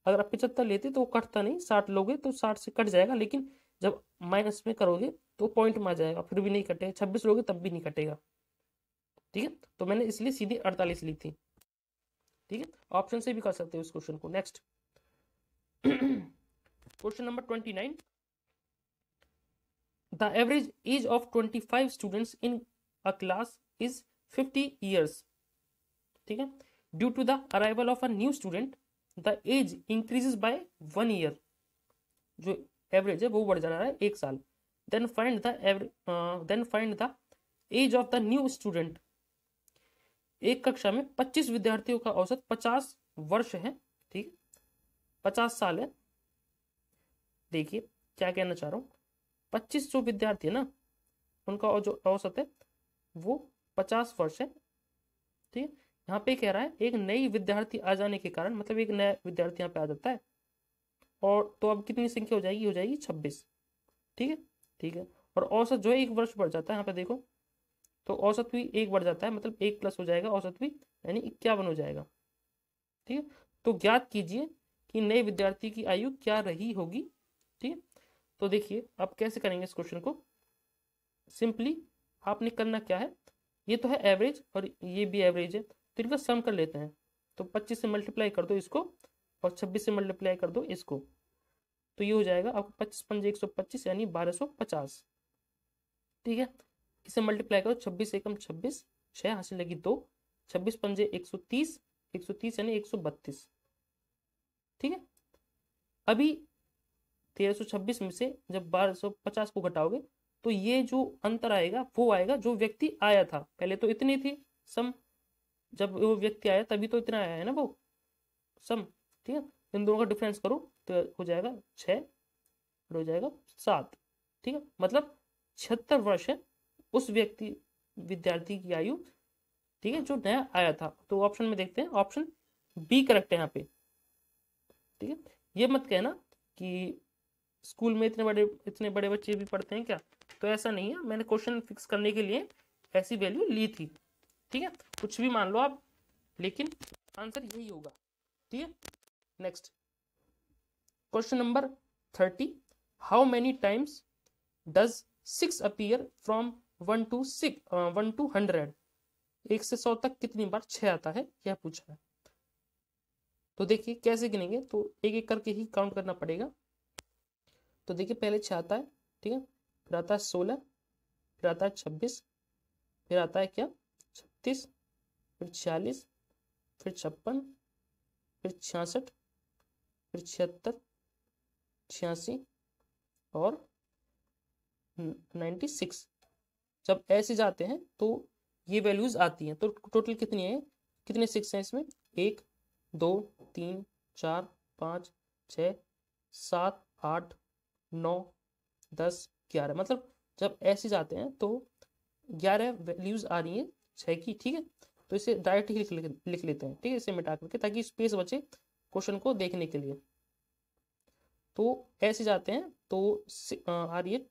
अगर आप 75 लेते तो वो कटता नहीं, 60 लोगे तो 60 से कट जाएगा, लेकिन जब माइनस में करोगे तो पॉइंट में आ जाएगा, फिर भी नहीं कटेगा। 26 लोगे तब भी नहीं कटेगा, ठीक है। तो मैंने इसलिए सीधे 48 ली थी, ठीक है। ऑप्शन से भी कर सकते हो इस क्वेश्चन को। Next question number 29, the average age of 25 students in a class is 50 years, ठीक है। Due to the arrival of a new student the age increases by 1 year, जो एवरेज है वो बढ़ जा रहा है 1 साल। Then find the age of the new student. एक कक्षा में 25 विद्यार्थियों का औसत 50 वर्ष है, ठीक, 50 साल है। देखिए क्या कहना चाह रहा हूँ, 25 जो विद्यार्थी है ना, उनका जो औसत है वो 50 वर्ष है, ठीक है। यहाँ पे कह रहा है एक नई विद्यार्थी आ जाने के कारण, मतलब एक नया विद्यार्थी यहाँ पे आ जाता है, और तो अब कितनी संख्या हो जाएगी, हो जाएगी 26, ठीक है, ठीक है। और औसत जो है 1 वर्ष बढ़ जाता है, यहाँ पे देखो तो औसत भी 1 बढ़ जाता है, मतलब 1 प्लस हो जाएगा औसत भी, यानी 51 हो जाएगा, ठीक है। तो ज्ञात कीजिए कि नए विद्यार्थी की आयु क्या रही होगी, ठीक है। तो देखिए आप कैसे करेंगे इस क्वेश्चन को, सिंपली आपने करना क्या है, ये तो है एवरेज और ये भी एवरेज है, तो इनका सम कर लेते हैं। तो 25 से मल्टीप्लाई कर दो इसको, और 26 से मल्टीप्लाई कर दो इसको, तो ये हो जाएगा आपको 25 × 5 = 125, यानी 1250, ठीक है। इसे मल्टीप्लाई करो, 26 × 1 = 26, 6 हासिल लगी 2, 26 × 5 = 130, 130 यानी 132, ठीक है। अभी 1326 में से जब 1250 को घटाओगे तो ये जो अंतर आएगा वो आएगा जो व्यक्ति आया था पहले, तो इतनी थी सम, जब वो व्यक्ति आया तभी तो इतना आया है ना वो सम, ठीक है। इन दोनों का डिफरेंस करो तो हो जाएगा 6 और हो जाएगा 7, ठीक है, मतलब 76 वर्ष है उस व्यक्ति विद्यार्थी की आयु, ठीक है, जो नया आया था। तो ऑप्शन में देखते हैं, ऑप्शन बी करेक्ट है यहाँ पे, ठीक है। ये मत कहना कि स्कूल में इतने बड़े बच्चे भी पढ़ते हैं क्या, तो ऐसा नहीं है, मैंने क्वेश्चन फिक्स करने के लिए ऐसी वैल्यू ली थी, ठीक है, कुछ भी मान लो आप, लेकिन आंसर यही होगा, ठीक है। Next question number 30, how many times does 6 appear from 1 to 100, 1 से 100 तक कितनी बार 6 आता है, यह पूछा है। तो देखिए कैसे गिनेंगे, तो एक एक करके ही काउंट करना पड़ेगा। तो देखिए पहले 6 आता है, ठीक है, फिर आता है 16, फिर आता है 26, फिर आता है क्या 36, फिर 46, फिर 56, फिर 66, फिर 76, 86 और 96। जब ऐसे जाते हैं तो ये वैल्यूज आती हैं, तो टोटल कितनी है, कितने 6 हैं इसमें, 1 2 3 4 5 6 7 8 9 10 11, मतलब जब ऐसे जाते हैं तो 11 वैल्यूज आ रही हैं 6 की, ठीक है। तो इसे डायरेक्ट ही लिख लेते हैं, ठीक है, इसे मिटा करके, ताकि स्पेस बचे क्वेश्चन को देखने के लिए। तो ऐसे जाते हैं तो आ रही है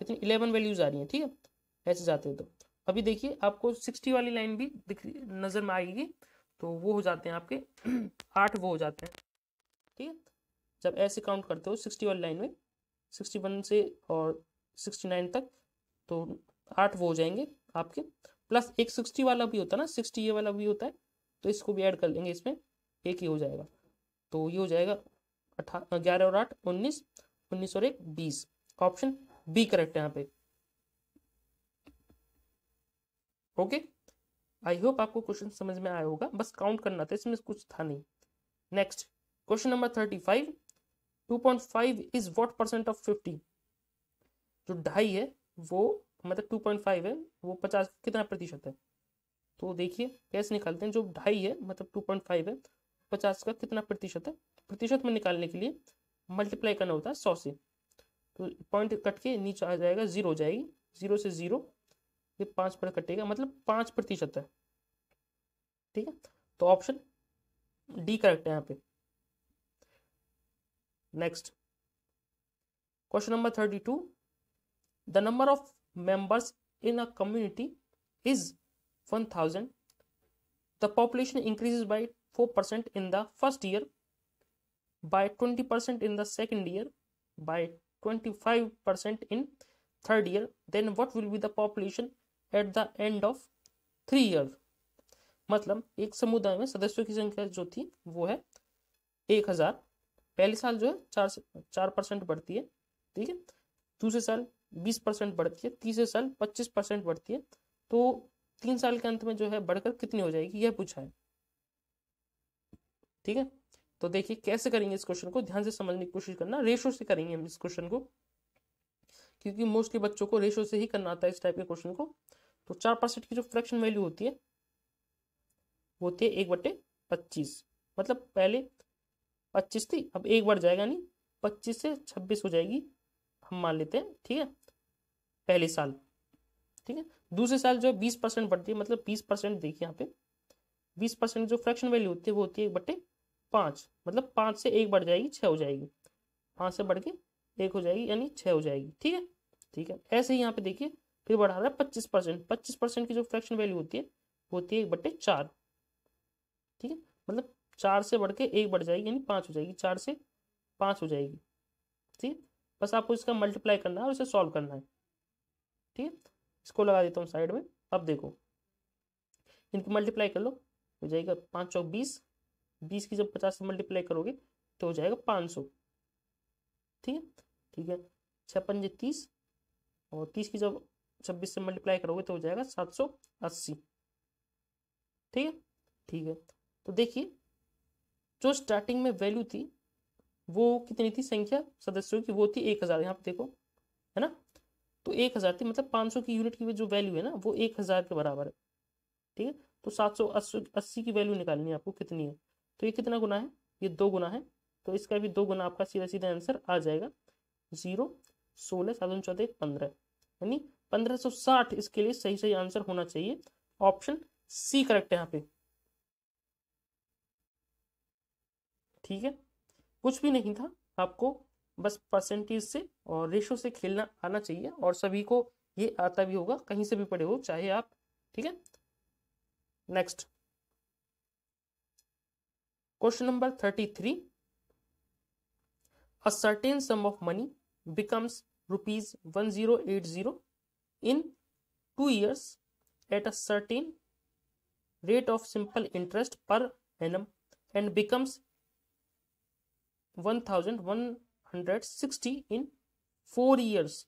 कितनी 11 वैल्यूज आ रही हैं, ठीक है ऐसे जाते हैं। तो अभी देखिए आपको 60 वाली लाइन भी दिख नज़र में आएगी, तो वो हो जाते हैं आपके 8, वो हो जाते हैं ठीक है। जब ऐसे काउंट करते हो 60 वाली लाइन में 61 से और 69 तक, तो 8 वो हो जाएंगे आपके, प्लस एक 60 वाला भी होता है ना, 60 ये वाला भी होता है, तो इसको भी ऐड कर लेंगे, इसमें एक ही हो जाएगा। तो ये हो जाएगा 11 और 8 19, 19 और 1 20, ऑप्शन बी करेक्ट है यहाँ पे। ओके, आई होप आपको क्वेश्चन समझ में आया होगा, बस काउंट करना था, इसमें कुछ था नहीं। Next question number 35, 2.5 is what percent of 50? जो ढाई है वो मतलब 2.5 है वो 50 कितना प्रतिशत है? तो देखिए कैसे निकालते हैं, जो ढाई है मतलब 2.5 है 50 का कितना प्रतिशत है? प्रतिशत में निकालने के लिए मल्टीप्लाई करना होता है 100 से, तो पॉइंट कट के नीचे आ जाएगा, जीरो हो जाएगी, जीरो से जीरो ये 5 पर कटेगा, मतलब 5% है ठीक है। तो ऑप्शन डी करेक्ट है यहाँ पे। Next question number 32, the number of members in a community is 1000, the population increases by 4% in the first year, by 20% in the second year, by 25% in third year, then what will be the population at the end of 3 years? मतलब एक समुदाय में सदस्यों की संख्या जो थी वो है 1000, पहले साल जो है 4% बढ़ती है ठीक है, दूसरे साल 20% बढ़ती है, तीसरे साल 25% बढ़ती है, तो 3 साल के अंत में जो है बढ़कर कितनी हो जाएगी यह पूछा है ठीक है। तो देखिए कैसे करेंगे इस क्वेश्चन को, ध्यान से समझने की कोशिश करना, रेशो से करेंगे हम इस क्वेश्चन को, क्योंकि मोस्टली बच्चों को रेशो से ही करना आता है इस टाइप के क्वेश्चन को। तो 4% की जो फ्रैक्शन वैल्यू होती है वो होती है 1/25, मतलब पहले 25 थी, अब 1 बढ़ जाएगा नहीं, 25 से 26 हो जाएगी हम मान लेते हैं ठीक है पहले साल ठीक है। दूसरे साल जो 20% बढ़ती है, मतलब 20% देखिए यहाँ पे 20% जो फ्रैक्शन वैल्यू होती है वो होती है 1/5, मतलब 5 से 1 बढ़ जाएगी 6 हो जाएगी, 5 से बढ़ के 1 हो जाएगी यानी 6 हो जाएगी ठीक है ठीक है। ऐसे ही यहाँ पे देखिए फिर बढ़ा रहा है 25%, 25% की जो फ्रैक्शन वैल्यू होती है होती है 1/4 ठीक है, मतलब 4 से बढ़ के 1 बढ़ जाएगी यानी 5 हो जाएगी, 4 से 5 हो जाएगी ठीक है। बस आपको इसका मल्टीप्लाई करना है और इसे सॉल्व करना है ठीक है। इसको लगा देता हूँ साइड में, अब देखो इनको मल्टीप्लाई कर लो, हो जाएगा 5 और 20, 20 की जब 50 से मल्टीप्लाई करोगे तो हो जाएगा 500 ठीक है ठीक है। 6 पंजे 30 और 30 की जब 26 से मल्टीप्लाई करोगे तो हो जाएगा 780 ठीक है ठीक है। तो देखिए जो स्टार्टिंग में वैल्यू थी वो कितनी थी संख्या सदस्यों की, वो थी 1000, यहाँ पे देखो है ना, तो 1000 थी, मतलब 500 की यूनिट की जो वैल्यू है ना वो 1000 के बराबर है ठीक है। तो 780 की वैल्यू निकालनी है आपको कितनी है, तो ये कितना गुना है, ये 2 गुना है, तो इसका भी 2 गुना, आपका सीधा सीधा आंसर आ जाएगा 0, 16, 7, 14, 15 यानी 1560 इसके लिए सही सही आंसर होना चाहिए, ऑप्शन सी करेक्ट है यहाँ पे ठीक है। कुछ भी नहीं था, आपको बस परसेंटेज से और रेशो से खेलना आना चाहिए, और सभी को ये आता भी होगा, कहीं से भी पढ़े हो चाहे आप ठीक है। Next question number 33, a certain sum of money becomes ₹1080 in 2 years at a certain rate of simple interest per annum and becomes 1160 in 4 years,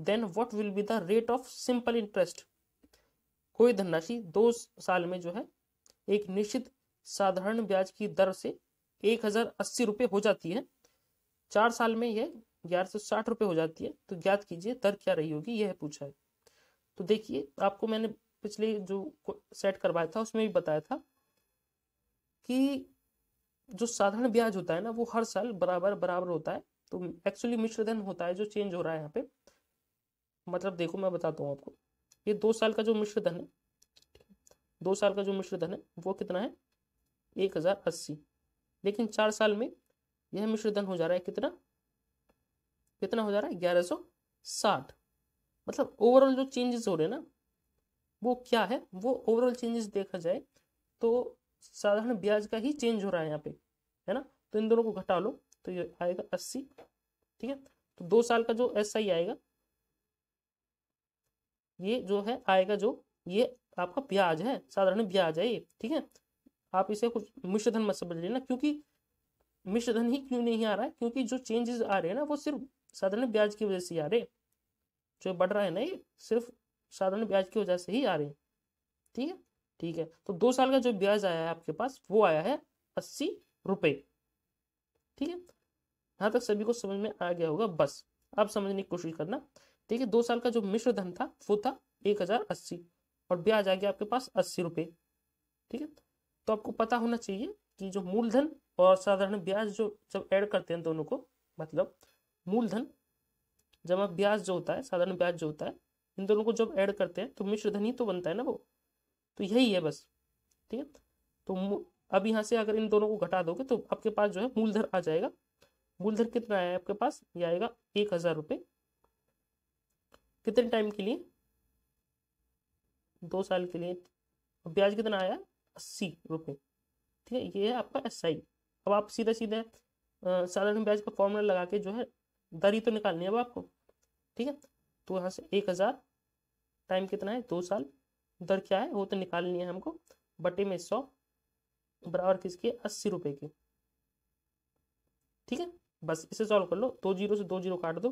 then what will be the rate of simple interest? कोई धनराशि 2 साल में जो है एक निश्चित साधारण ब्याज की दर से 1080 रुपये हो जाती है, 4 साल में यह 1160 रुपये हो जाती है, तो ज्ञात कीजिए दर क्या रही होगी यह पूछा है। तो देखिए आपको मैंने पिछले जो सेट करवाया था उसमें भी बताया था कि जो साधारण ब्याज होता है ना वो हर साल बराबर होता है, तो एक्चुअली मिश्र धन होता है जो चेंज हो रहा है यहाँ पे। मतलब देखो मैं बताता हूँ आपको, ये 2 साल का जो मिश्र धन है, 2 साल का जो मिश्र धन है वो कितना है 1080, लेकिन 4 साल में यह मिश्रधन हो जा रहा है कितना हो जा रहा है 1160 मतलब ओवरऑल जो चेंजेस हो रहे हैं ना वो क्या है, वो ओवरऑल चेंजेस देखा जाए तो साधारण ब्याज का ही चेंज हो रहा है यहाँ पे, है ना। तो इन दोनों को घटा लो तो ये आएगा 80, ठीक है। तो 2 साल का जो एसआई आएगा ये जो है आएगा, जो ये आपका ब्याज है, साधारण ब्याज है ये, ठीक है। आप इसे कुछ मिश्र धन मत समझ लेना, क्योंकि मिश्र धन ही क्यों नहीं आ रहा है, क्योंकि जो चेंजेस आ रहे हैं ना वो सिर्फ साधारण ब्याज की वजह से आ रहे हैं। जो बढ़ रहा है ना ये सिर्फ साधारण ब्याज की वजह से ही आ रहे हैं, ठीक है, ठीक है। तो 2 साल का जो ब्याज आया है आपके पास वो आया है 80 रुपये, ठीक है। यहाँ तक सभी को समझ में आ गया होगा, बस आप समझने की कोशिश करना, ठीक है। 2 साल का जो मिश्र धन था वो था 1080 और ब्याज आ गया आपके पास 80 रुपये, ठीक है। तो आपको पता होना चाहिए कि जो मूलधन और साधारण ब्याज जो जब ऐड करते हैं दोनों को, मतलब मूलधन जमा ब्याज जो होता है, साधारण ब्याज जो होता है, इन दोनों को जब ऐड करते हैं तो मिश्र धन ही तो बनता है ना वो, तो यही है बस, ठीक है। तो अब यहाँ से अगर इन दोनों को घटा दोगे तो आपके पास जो है मूलधन आ जाएगा। मूलधन कितना आया आपके पास, ये आएगा 1000 रुपये। कितने टाइम के लिए, 2 साल के लिए। ब्याज कितना आया, 80 रुपये, ठीक है। ये है आपका एसआई। अब आप सीधा सीधा साधारण ब्याज का फॉर्मूला लगा के जो है दरी तो निकालनी है अब आपको, ठीक है। तो यहाँ से 1000 टाइम कितना है, 2 साल, दर क्या है वो तो निकालनी है हमको, बटे में 100 बराबर किसके, 80 रुपये के, ठीक है। बस इसे सॉल्व कर लो, 2 0 से 2 0 काट दो,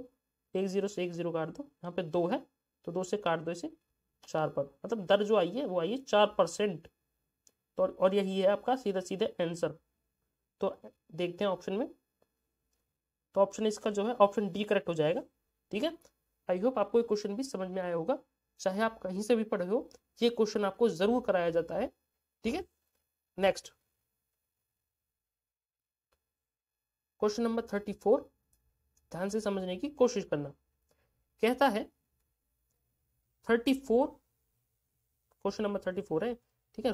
1 0 से 1 0 काट दो, यहाँ पे 2 है तो 2 से काट दो इसे 4 पर, मतलब दर जो आई है वो आई है 4%। तो और यही है आपका सीधा सीधा आंसर। तो देखते हैं ऑप्शन में, तो ऑप्शन इसका जो है ऑप्शन डी करेक्ट हो जाएगा, ठीक है। आई होप आपको ये क्वेश्चन भी समझ में आया होगा, चाहे आप कहीं से भी पढ़े हो ये क्वेश्चन आपको जरूर कराया जाता है, ठीक है। नेक्स्ट क्वेश्चन नंबर 34, ध्यान से समझने की कोशिश करना। कहता है 34, क्वेश्चन नंबर 34 है, ठीक है।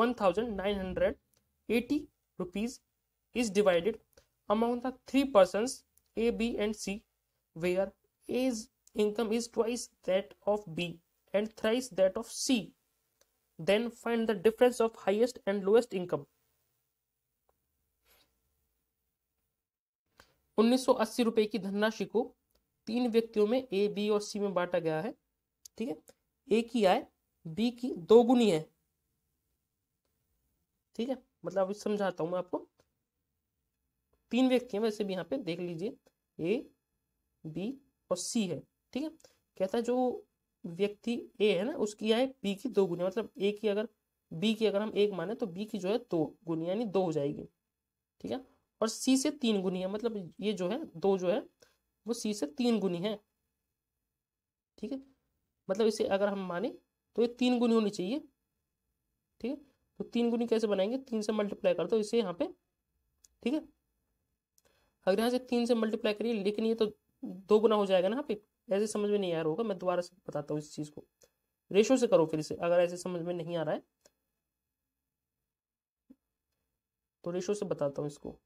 ₹1,980 is divided among the 3 persons A, B and C, where A's income is twice that of B and thrice that of C. Then find the difference of highest and lowest income. 1980 रुपये की धनराशि को 3 व्यक्तियों में A, B और C में बांटा गया है, ठीक है। A की आय B की 2 गुनी है, ठीक है। मतलब अभी समझाता हूं मैं आपको, 3 व्यक्ति हैं वैसे भी, यहाँ पे देख लीजिए ए, बी और सी है, ठीक है। कहता है जो व्यक्ति ए है ना उसकी आय बी की 2 गुनी, मतलब ए की अगर बी की अगर हम 1 माने तो बी की जो है 2 गुनी यानी 2 हो जाएगी, ठीक है। और सी से 3 गुनी है, मतलब ये जो है 2 जो है वो सी से 3 गुनी है, ठीक है। मतलब इसे अगर हम माने तो ये 3 गुनी होनी चाहिए, ठीक है। तो 3 गुनी कैसे बनाएंगे, 3 से मल्टीप्लाई कर दो इसे यहाँ पे, ठीक है। अगर यहाँ से 3 से मल्टीप्लाई करिए, लेकिन ये तो 2 गुना हो जाएगा ना यहाँ पे, ऐसे समझ में नहीं आ रहा होगा, मैं दोबारा से बताता हूँ इस चीज को, रेशो से करो फिर इसे, अगर ऐसे समझ में नहीं आ रहा है तो रेशो से बताता हूँ इसको।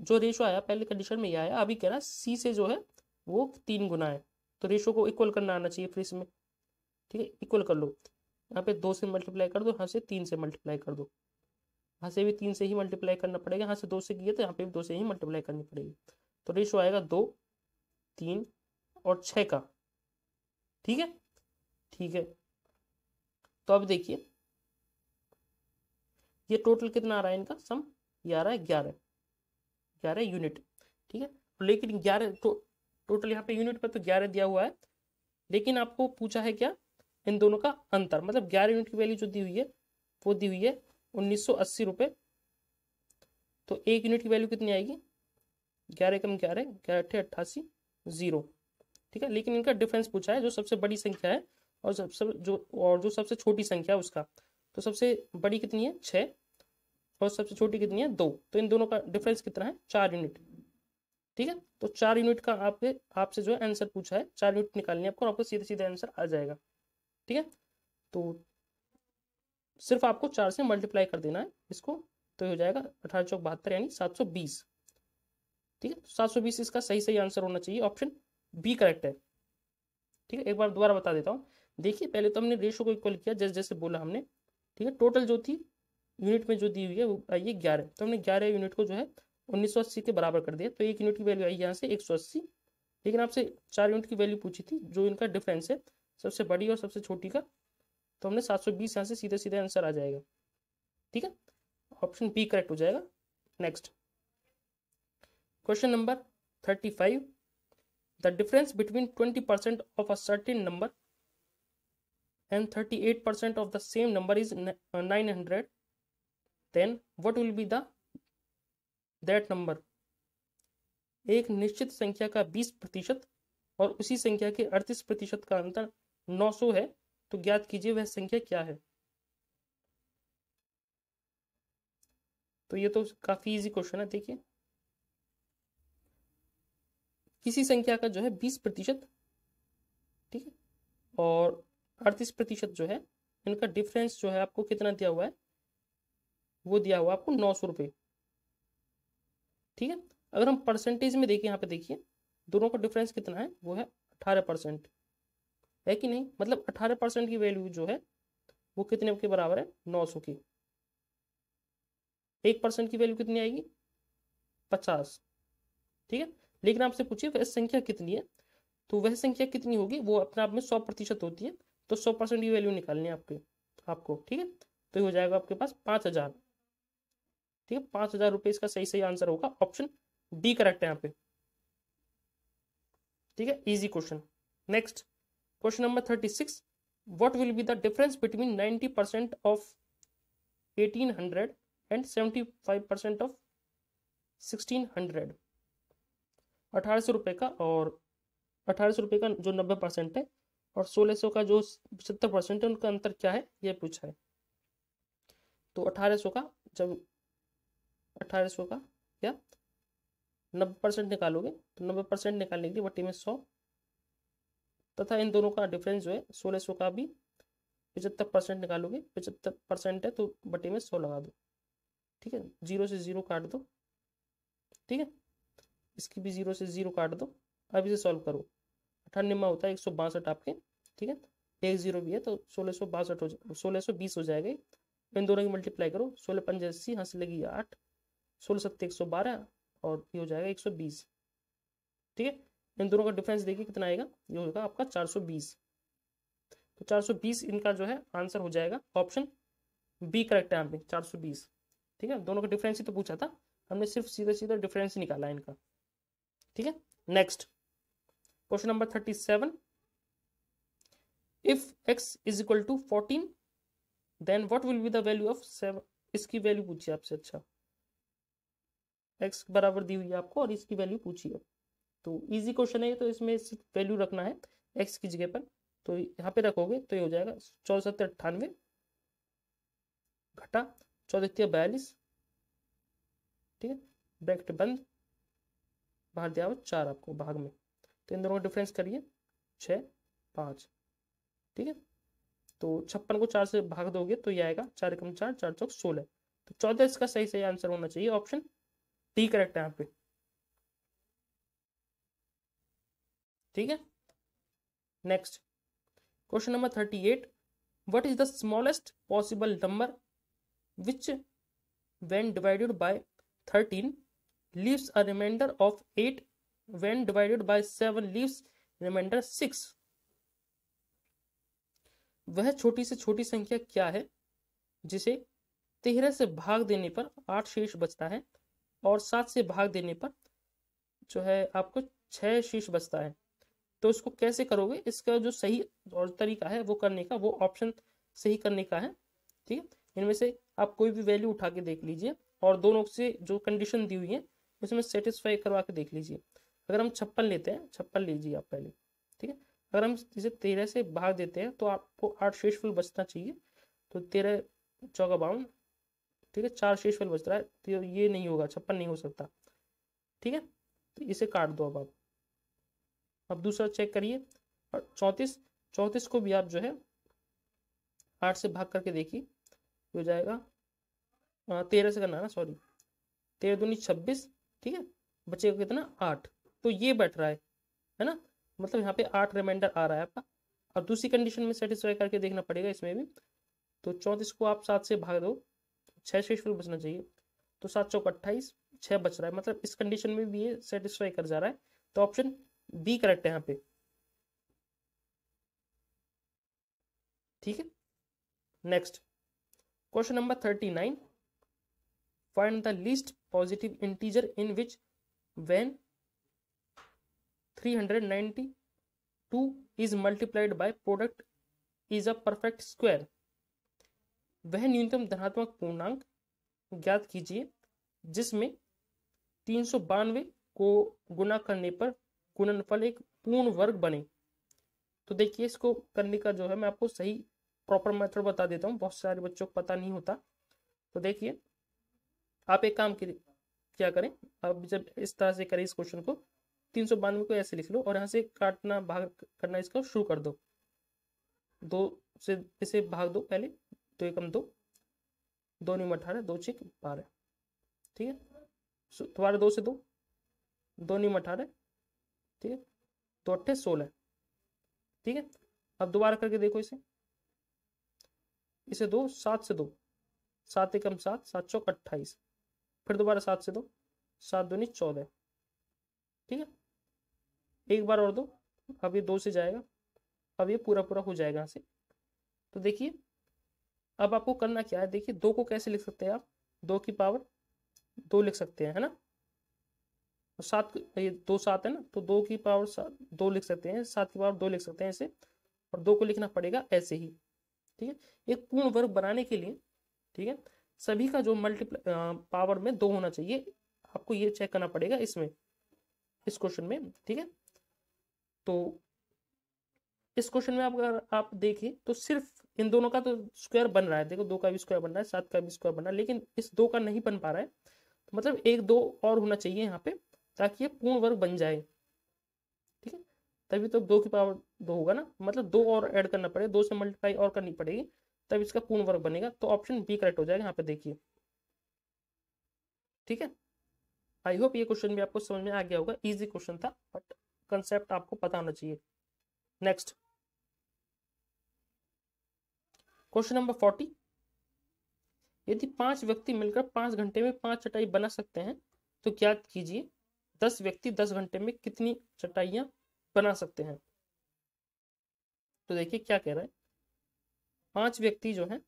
जो रेशो आया पहले कंडीशन में ये आया, अभी कह रहा है सी से जो है वो 3 गुना है, तो रेशो को इक्वल करना आना चाहिए फिर इसमें, ठीक है। इक्वल कर लो, यहाँ पे 2 से मल्टीप्लाई कर दो, यहाँ से 3 से मल्टीप्लाई कर दो, यहाँ से भी 3 से ही मल्टीप्लाई करना पड़ेगा, यहाँ से 2 से किया तो यहाँ पे भी 2 से ही मल्टीप्लाई करनी पड़ेगी। तो रेशो आएगा 2, 3 और 6 का, ठीक है, ठीक है। तो अब देखिए ये टोटल कितना आ रहा है इनका सम, ये आ रहा है 11 यूनिट, ठीक है। लेकिन 11 तो टोटल यहाँ पे यूनिट पर तो 11 दिया हुआ है, लेकिन आपको पूछा है क्या इन दोनों का अंतर, मतलब 11 यूनिट की वैल्यू जो दी हुई है वो दी हुई है 1980 रुपये, तो 1 यूनिट की वैल्यू कितनी आएगी, 11 कम 11 = 88, 0, ठीक है। लेकिन इनका डिफरेंस पूछा है, जो सबसे बड़ी संख्या है और जो सबसे छोटी संख्या है उसका। तो सबसे बड़ी कितनी है 6 और सबसे छोटी कितनी है 2, तो इन दोनों का डिफरेंस कितना है 4 यूनिट, ठीक है। तो 4 यूनिट का आपसे जो है आंसर पूछा है, 4 यूनिट निकालनी है आपको, और आपको सीधे सीधे आंसर आ जाएगा, ठीक है। तो सिर्फ आपको 4 से मल्टीप्लाई कर देना है इसको, तो हो जाएगा 18 चौक 72 यानी 720, ठीक है। 720 इसका सही आंसर होना चाहिए ऑप्शन बी करेक्ट है। ठीक है, एक बार दोबारा बता देता हूँ। देखिए, पहले तो हमने रेशो को इक्वल किया, जैसे जैसे बोला हमने। ठीक है, टोटल जो थी यूनिट में जो दी हुई है वो आई है 11। तो हमने 11 यूनिट को जो है 1980 के बराबर कर दिया, तो एक यूनिट की वैल्यू आई यहाँ से 180। लेकिन आपसे 4 यूनिट की वैल्यू पूछी थी, जो इनका डिफरेंस है सबसे बड़ी और सबसे छोटी का, तो हमने 720 यहाँ से सीधे सीधे आंसर आ जाएगा। ठीक है, ऑप्शन बी करेक्ट हो जाएगा। Next question number 35। The difference between 20% of a certain number and 38% of the same number is 900, then what will be the that number? एक निश्चित संख्या का 20% और उसी संख्या के 38% का अंतर 900 है, तो ज्ञात कीजिए वह संख्या क्या है। तो ये तो काफी इजी क्वेश्चन है। देखिए, किसी संख्या का जो है 20%, ठीक है, और 38% जो है, इनका डिफरेंस जो है आपको कितना दिया हुआ है, वो दिया हुआ आपको 900 रुपये। ठीक है, अगर हम परसेंटेज में देखें, यहाँ पे देखिए दोनों का डिफरेंस कितना है, वो है 18%, है कि नहीं। मतलब 18% की वैल्यू जो है वो कितने के बराबर है, 900 की। 1% की वैल्यू कितनी आएगी, 50। ठीक है, लेकिन आपसे पूछिए वह संख्या कितनी है, तो वह संख्या कितनी होगी, वो अपने आप में 100% होती है। तो 100% की वैल्यू निकालनी है आपको। ठीक है, तो ये हो जाएगा आपके पास 5000। ठीक है, 5000 रुपये इसका सही आंसर होगा। ऑप्शन डी करेक्ट है यहाँ पे। ठीक है, easy question. Next question number 36। What will be the difference between 90% of 1800 and 75% of 1600? 1800 रुपये का और 1800 रुपये का जो 90% है और 1600 का जो 75% है, उनका अंतर क्या है, यह पूछा है। तो 1800 का या 90% निकालोगे, तो 90% निकालने के लिए बट्टी में 100, तथा इन दोनों का डिफरेंस जो है 1600 का भी 75% निकालोगे, 75% है तो बट्टी में 100 लगा दो। ठीक है, 0 से 0 काट दो। ठीक है, इसकी भी 0 से 0 काट दो। अब इसे सॉल्व करो। 98 होता है 162 आपके। ठीक है, 10 भी है तो 1662 हो 1620 हो जाएगा। इन दोनों की मल्टीप्लाई करो, 16 पंजे 80, यहाँ से लगी 8, 16 सत्ते 112 और ये हो जाएगा 120। ठीक है, इन दोनों का डिफरेंस देखिए कितना आएगा, ये होगा आपका 420। तो 420 इनका जो है आंसर हो जाएगा। ऑप्शन बी करेक्ट है यहाँ पे, 420। ठीक है, दोनों का डिफरेंस ही तो पूछा था, हमने सिर्फ सीधा सीधा डिफरेंस ही निकाला इनका। ठीक है, next question number 37। If x is equal to 14, then what will be the value of 7? इसकी वैल्यू पूछिए आपसे। अच्छा, x बराबर दी हुई है आपको और इसकी वैल्यू पूछिए। तो इजी क्वेश्चन है, तो इसमें सिर्फ वैल्यू रखना है x की जगह पर। तो यहाँ पे रखोगे तो ये हो जाएगा 14 सत्ते 98 घटा 14 42। ठीक है, ब्रैकेट बंद, बाहर दिया हुआ 4 आपको भाग में। तो इन दोनों का डिफरेंस करिए 6 5। ठीक है, तो 56 को 4 से भाग दोगे तो ये आएगा 4 कम 4 4 चौक 16। तो 14 इसका सही आंसर होना चाहिए। ऑप्शन डी करेक्ट है यहाँ पे। ठीक है, next question number 38। What is the smallest possible number which when divided by 13 leaves a remainder of 8, when divided by 7 leaves remainder 6? वह छोटी से छोटी संख्या क्या है जिसे 13 से भाग देने पर 8 शेष बचता है और 7 से भाग देने पर जो है आपको 6 शेष बचता है? तो इसको कैसे करोगे, इसका जो सही और तरीका है वो करने का, वो ऑप्शन सही करने का है। ठीक है, इनमें से आप कोई भी वैल्यू उठा के देख लीजिए और दोनों से जो कंडीशन दी हुई है उसमें सेटिस्फाई करवा के देख लीजिए। अगर हम 56 लेते हैं, 56 लीजिए आप पहले। ठीक है, अगर हम इसे 13 से भाग देते हैं तो आपको 8 शेषफल बचना चाहिए। तो 13 चौका 52। ठीक है, 4 शेषफल बच रहा है, तो ये नहीं होगा, 56 नहीं हो सकता। ठीक है, तो इसे काट दो। अब आप दूसरा चेक करिए और 34 को भी आप जो है 8 से भाग करके देखिए, हो जाएगा 13 से करना ना, सॉरी, 13 दूनी 26। ठीक है, बचेगा कितना, 8। तो ये बैठ रहा है ना। मतलब यहाँ पे 8 रिमाइंडर आ रहा है आपका। और दूसरी कंडीशन में सेटिस्फाई करके देखना पड़ेगा इसमें भी। तो 34 को आप 7 से भाग दो, 6 शेषफल बचना चाहिए, तो 7 चौक 28, 6 बच रहा है, मतलब इस कंडीशन में भी ये सेटिस्फाई कर जा रहा है। तो ऑप्शन बी करेक्ट है यहाँ पे, ठीक है। Next question number 39, find the least positive integer in which when 392 is multiplied by product is a perfect square. वह न्यूनतम धनात्मक पूर्णांक ज्ञात कीजिए जिसमें 392 को गुना करने पर गुणनफल एक पूर्ण वर्ग बने। तो देखिए इसको करने का जो है मैं आपको सही प्रॉपर मेथड बता देता हूँ, बहुत सारे बच्चों को पता नहीं होता। तो देखिए आप एक काम क्या करें, आप जब इस तरह से करें इस क्वेश्चन को, 392 को ऐसे लिख लो और यहाँ से काटना भाग करना इसको शुरू कर दो, 2 से इसे भाग दो पहले, 2 एकम 2, 2 न्यूम 18, 2 छिक 12, ठीक है। दोबारा 2 से 2, 2 न्यूम 18, ठीक है, 2 अट्ठे 16, ठीक है। अब दोबारा करके देखो इसे 2, 7 से 2, 7 एकम 7, 7 चौक 28, फिर दोबारा 7 से 2, 7 दूनी 14, ठीक है। एक बार और दो, अब ये 2 से जाएगा, अब ये पूरा पूरा हो जाएगा यहाँ से। तो देखिए अब आपको करना क्या है, देखिए 2 को कैसे लिख सकते हैं आप, 2 की पावर 2 लिख सकते हैं, है ना। 7, ये 2 7 है ना, तो 2 की पावर 2 लिख सकते हैं, 7 की पावर 2 लिख सकते हैं ऐसे, और 2 को लिखना पड़ेगा ऐसे ही, ठीक है। एक पूर्ण वर्ग बनाने के लिए, ठीक है, सभी का जो पावर में 2 होना चाहिए, आपको ये चेक करना पड़ेगा इसमें, इस क्वेश्चन में, ठीक है। तो इस क्वेश्चन में अगर आप देखें तो सिर्फ इन दोनों का तो स्क्वायर बन रहा है, देखो 2 का भी स्क्वायर बन रहा है, 7 का भी स्क्वायर बन रहा है, लेकिन इस 2 का नहीं बन पा रहा है। तो मतलब 1 2 और होना चाहिए यहाँ पे ताकि ये पूर्ण वर्ग बन जाए, ठीक है। तभी तो 2 की पावर 2 होगा ना, मतलब 2 और ऐड करना पड़ेगा, 2 से मल्टीप्लाई और करनी पड़ेगी, तब इसका पूर्ण वर्ग बनेगा। तो ऑप्शन बी करेक्ट हो जाएगा यहाँ पे, देखिए, ठीक है। आई होप ये क्वेश्चन भी आपको समझ में आ गया होगा, इजी क्वेश्चन था बट कंसेप्ट आपको पता होना चाहिए। नेक्स्ट क्वेश्चन नंबर 40, यदि 5 व्यक्ति मिलकर 5 घंटे में 5 चटाई बना सकते हैं तो ज्ञात कीजिए 10 व्यक्ति 10 घंटे में कितनी चटाइयां बना सकते हैं। तो देखिए क्या कह रहा है, 5 व्यक्ति जो है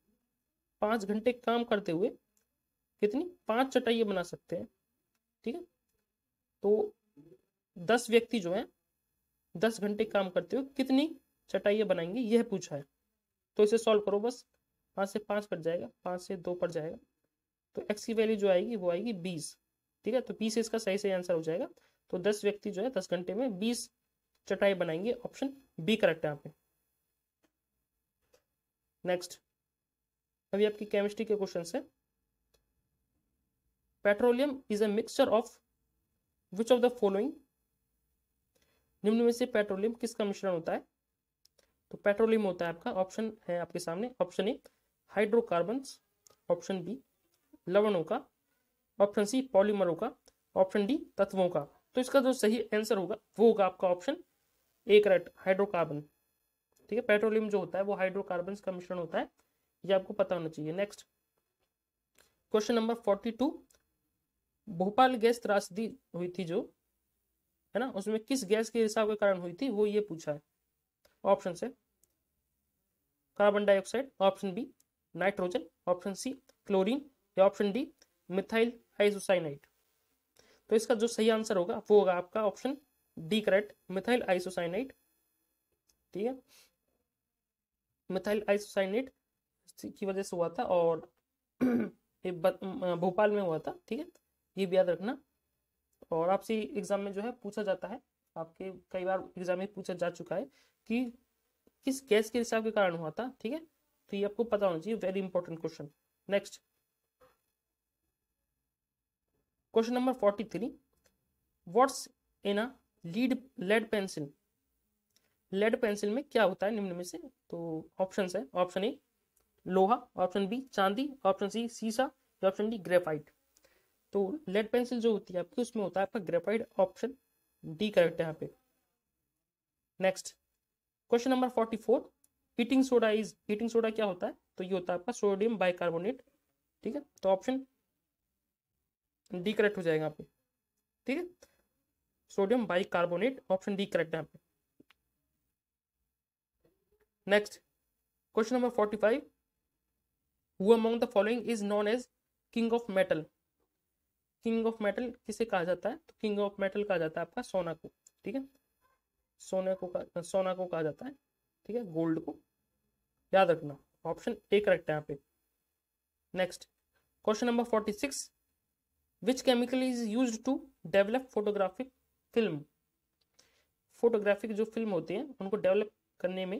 5 घंटे काम करते हुए कितनी 5 चटाइयां बना सकते हैं, ठीक है। तो 10 व्यक्ति जो है 10 घंटे काम करते हुए कितनी चटाइयां बनाएंगे, यह पूछा है। तो इसे सॉल्व करो बस, 5 से 5 पर जाएगा, 5 से 2 पर जाएगा, तो x की वैल्यू जो आएगी वो आएगी 20, ठीक है। तो 20 इसका सही से आंसर हो जाएगा। तो 10 व्यक्ति जो है 10 घंटे में 20 चटाई बनाएंगे, ऑप्शन बी करेक्ट है यहाँ पे। नेक्स्ट अभी आपकी केमिस्ट्री के क्वेश्चन है, petroleum is a mixture of which of the following, निम्न में से पेट्रोलियम किसका मिश्रण होता है। तो पेट्रोलियम होता है आपका, ऑप्शन है आपके सामने, option A hydrocarbons, option B लवणों का, ऑप्शन सी पॉलीमरों का, ऑप्शन डी तत्वों का। तो इसका जो सही आंसर होगा वो होगा आपका ऑप्शन ए करेक्ट, हाइड्रोकार्बन, ठीक है। पेट्रोलियम जो होता है वो हाइड्रोकार्बन्स का मिश्रण होता है, ये आपको पता होना चाहिए। Next question number 42, Bhopal gas त्रासदी हुई थी जो, है ना, उसमें किस गैस के रिसाव के कारण हुई थी, वो ये पूछा है। ऑप्शन है carbon dioxide, option B nitrogen, option C chlorine, या ऑप्शन डी मिथाइल आइसोसाइनाइड। तो इसका जो सही आंसर होगा वो होगा आपका option D correct, methyl isocyanide, ठीक है। मिथाइल आइसोसाइनाइड की वजह से हुआ था और भोपाल में हुआ था, ठीक है, ये भी याद रखना। और आपसे एग्जाम में जो है पूछा जाता है, आपके कई बार एग्जाम में पूछा जा चुका है कि किस गैस के रिसाव के कारण हुआ था, ठीक है। तो ये आपको पता होना चाहिए, very important question. Next question number 43, what's in a lead pencil, lead pencil में क्या होता है निम्न में से। तो ऑप्शंस है, ऑप्शन ए लोहा, ऑप्शन बी चांदी, ऑप्शन सी सीसा, या ऑप्शन डी ग्रेफाइट। तो लेड पेंसिल जो होती है आपकी उसमें होता है आपका ग्रेफाइट, ऑप्शन डी करेक्ट है यहाँ पे। Next question number 44, heating soda क्या होता है? तो ये होता है आपका सोडियम बाइकार्बोनेट। ठीक है, तो ऑप्शन डी करेक्ट हो जाएगा यहाँ पे। ठीक है, sodium bicarbonate option D correct है यहाँ पे। Next question number 45, who among the following is known as king of metal? King of metal किसे कहा जाता है? तो किंग ऑफ मेटल कहा जाता है आपका सोना को। ठीक है, सोना को कहा जाता है। ठीक है, गोल्ड को, याद रखना। ऑप्शन ए करेक्ट है यहाँ पे। Next question number 46, which chemical is used to develop photographic film? Photographic जो फिल्म होती है उनको डेवलप करने में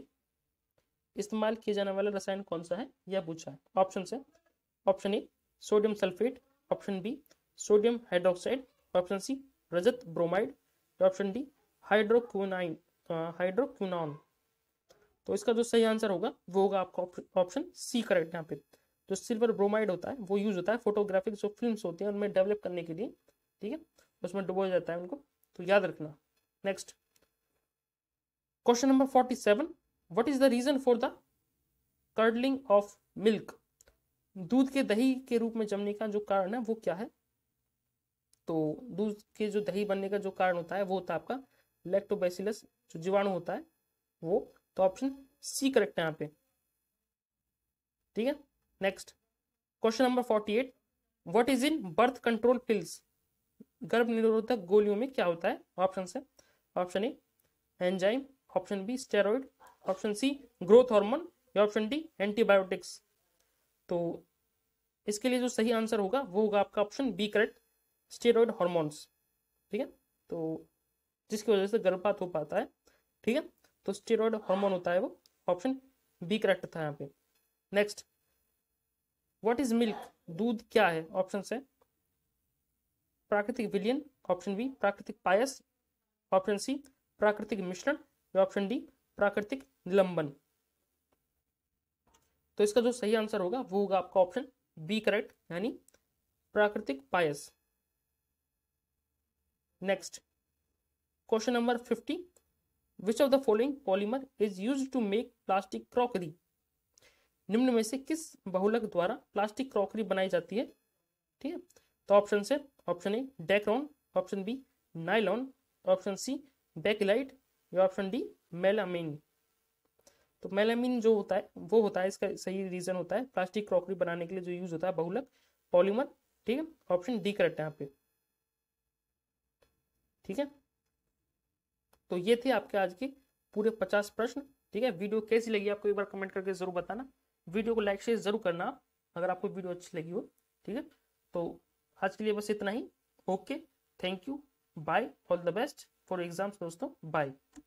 इस्तेमाल किया जाने वाला रसायन कौन सा है, यह पूछा है। ऑप्शन है, option A sodium sulphate, option B sodium hydroxide, option C रजत ब्रोमाइड, ऑप्शन डी हाइड्रोक्विनोन। तो इसका जो सही आंसर होगा वो होगा आपका ऑप्शन सी करेक्ट यहाँ पे। जो सिल्वर ब्रोमाइड होता है वो यूज होता है फोटोग्राफिक जो फिल्म्स होती हैं उनमें डेवलप करने के लिए। ठीक है, उसमें डुबोया जाता है उनको, तो याद रखना। Next question number 47, what is the reason for the curdling of milk? दूध के दही के रूप में जमने का जो कारण है वो क्या है? तो दूध के जो दही बनने का जो कारण होता है वो होता है आपका लैक्टोबैसिलस जो जीवाणु होता है वो। तो ऑप्शन सी करेक्ट है यहाँ पे। ठीक है, next question number 48, what is in birth control pills? गर्भ निरोधक गोलियों में क्या होता है? ऑप्शन है, option A enzyme, option B steroid, option C growth hormone, या ऑप्शन डी एंटीबायोटिक्स। तो इसके लिए जो सही आंसर होगा वो होगा आपका option B correct, steroid hormones. ठीक है, तो जिसकी वजह से गर्भपात हो पाता है। ठीक है, तो स्टेरॉइड हार्मोन होता है वो। ऑप्शन बी करेक्ट था यहाँ पे। Next, what is milk? दूध क्या है? ऑप्शन है, प्राकृतिक विलयन, ऑप्शन बी प्राकृतिक पायस, ऑप्शन सी प्राकृतिक मिश्रण, या ऑप्शन डी प्राकृतिक निलंबन। तो इसका जो सही आंसर होगा वो होगा आपका ऑप्शन बी करेक्ट, यानी प्राकृतिक पायस। Next question number 50, which of the following polymer is used to make plastic crockery? निम्न में से किस बहुलक द्वारा प्लास्टिक क्रॉकरी बनाई जाती है? ठीक है, तो ऑप्शन है, option A Dacron, option B nylon, option C bakelite, या ऑप्शन डी मेलामीन। तो मेलामीन जो होता है वो होता है, इसका सही रीजन होता है प्लास्टिक क्रॉकरी बनाने के लिए जो यूज होता है बहुलक पॉलीमर। ठीक है, ऑप्शन डी करेक्ट है यहाँ पे। ठीक है, तो ये थे आपके आज के पूरे 50 प्रश्न। ठीक है, वीडियो कैसी लगी आपको एक बार कमेंट करके जरूर बताना। वीडियो को लाइक शेयर जरूर करना अगर आपको वीडियो अच्छी लगी हो। ठीक है, तो आज के लिए बस इतना ही। Okay, thank you, bye, all the best for exams दोस्तों, बाय।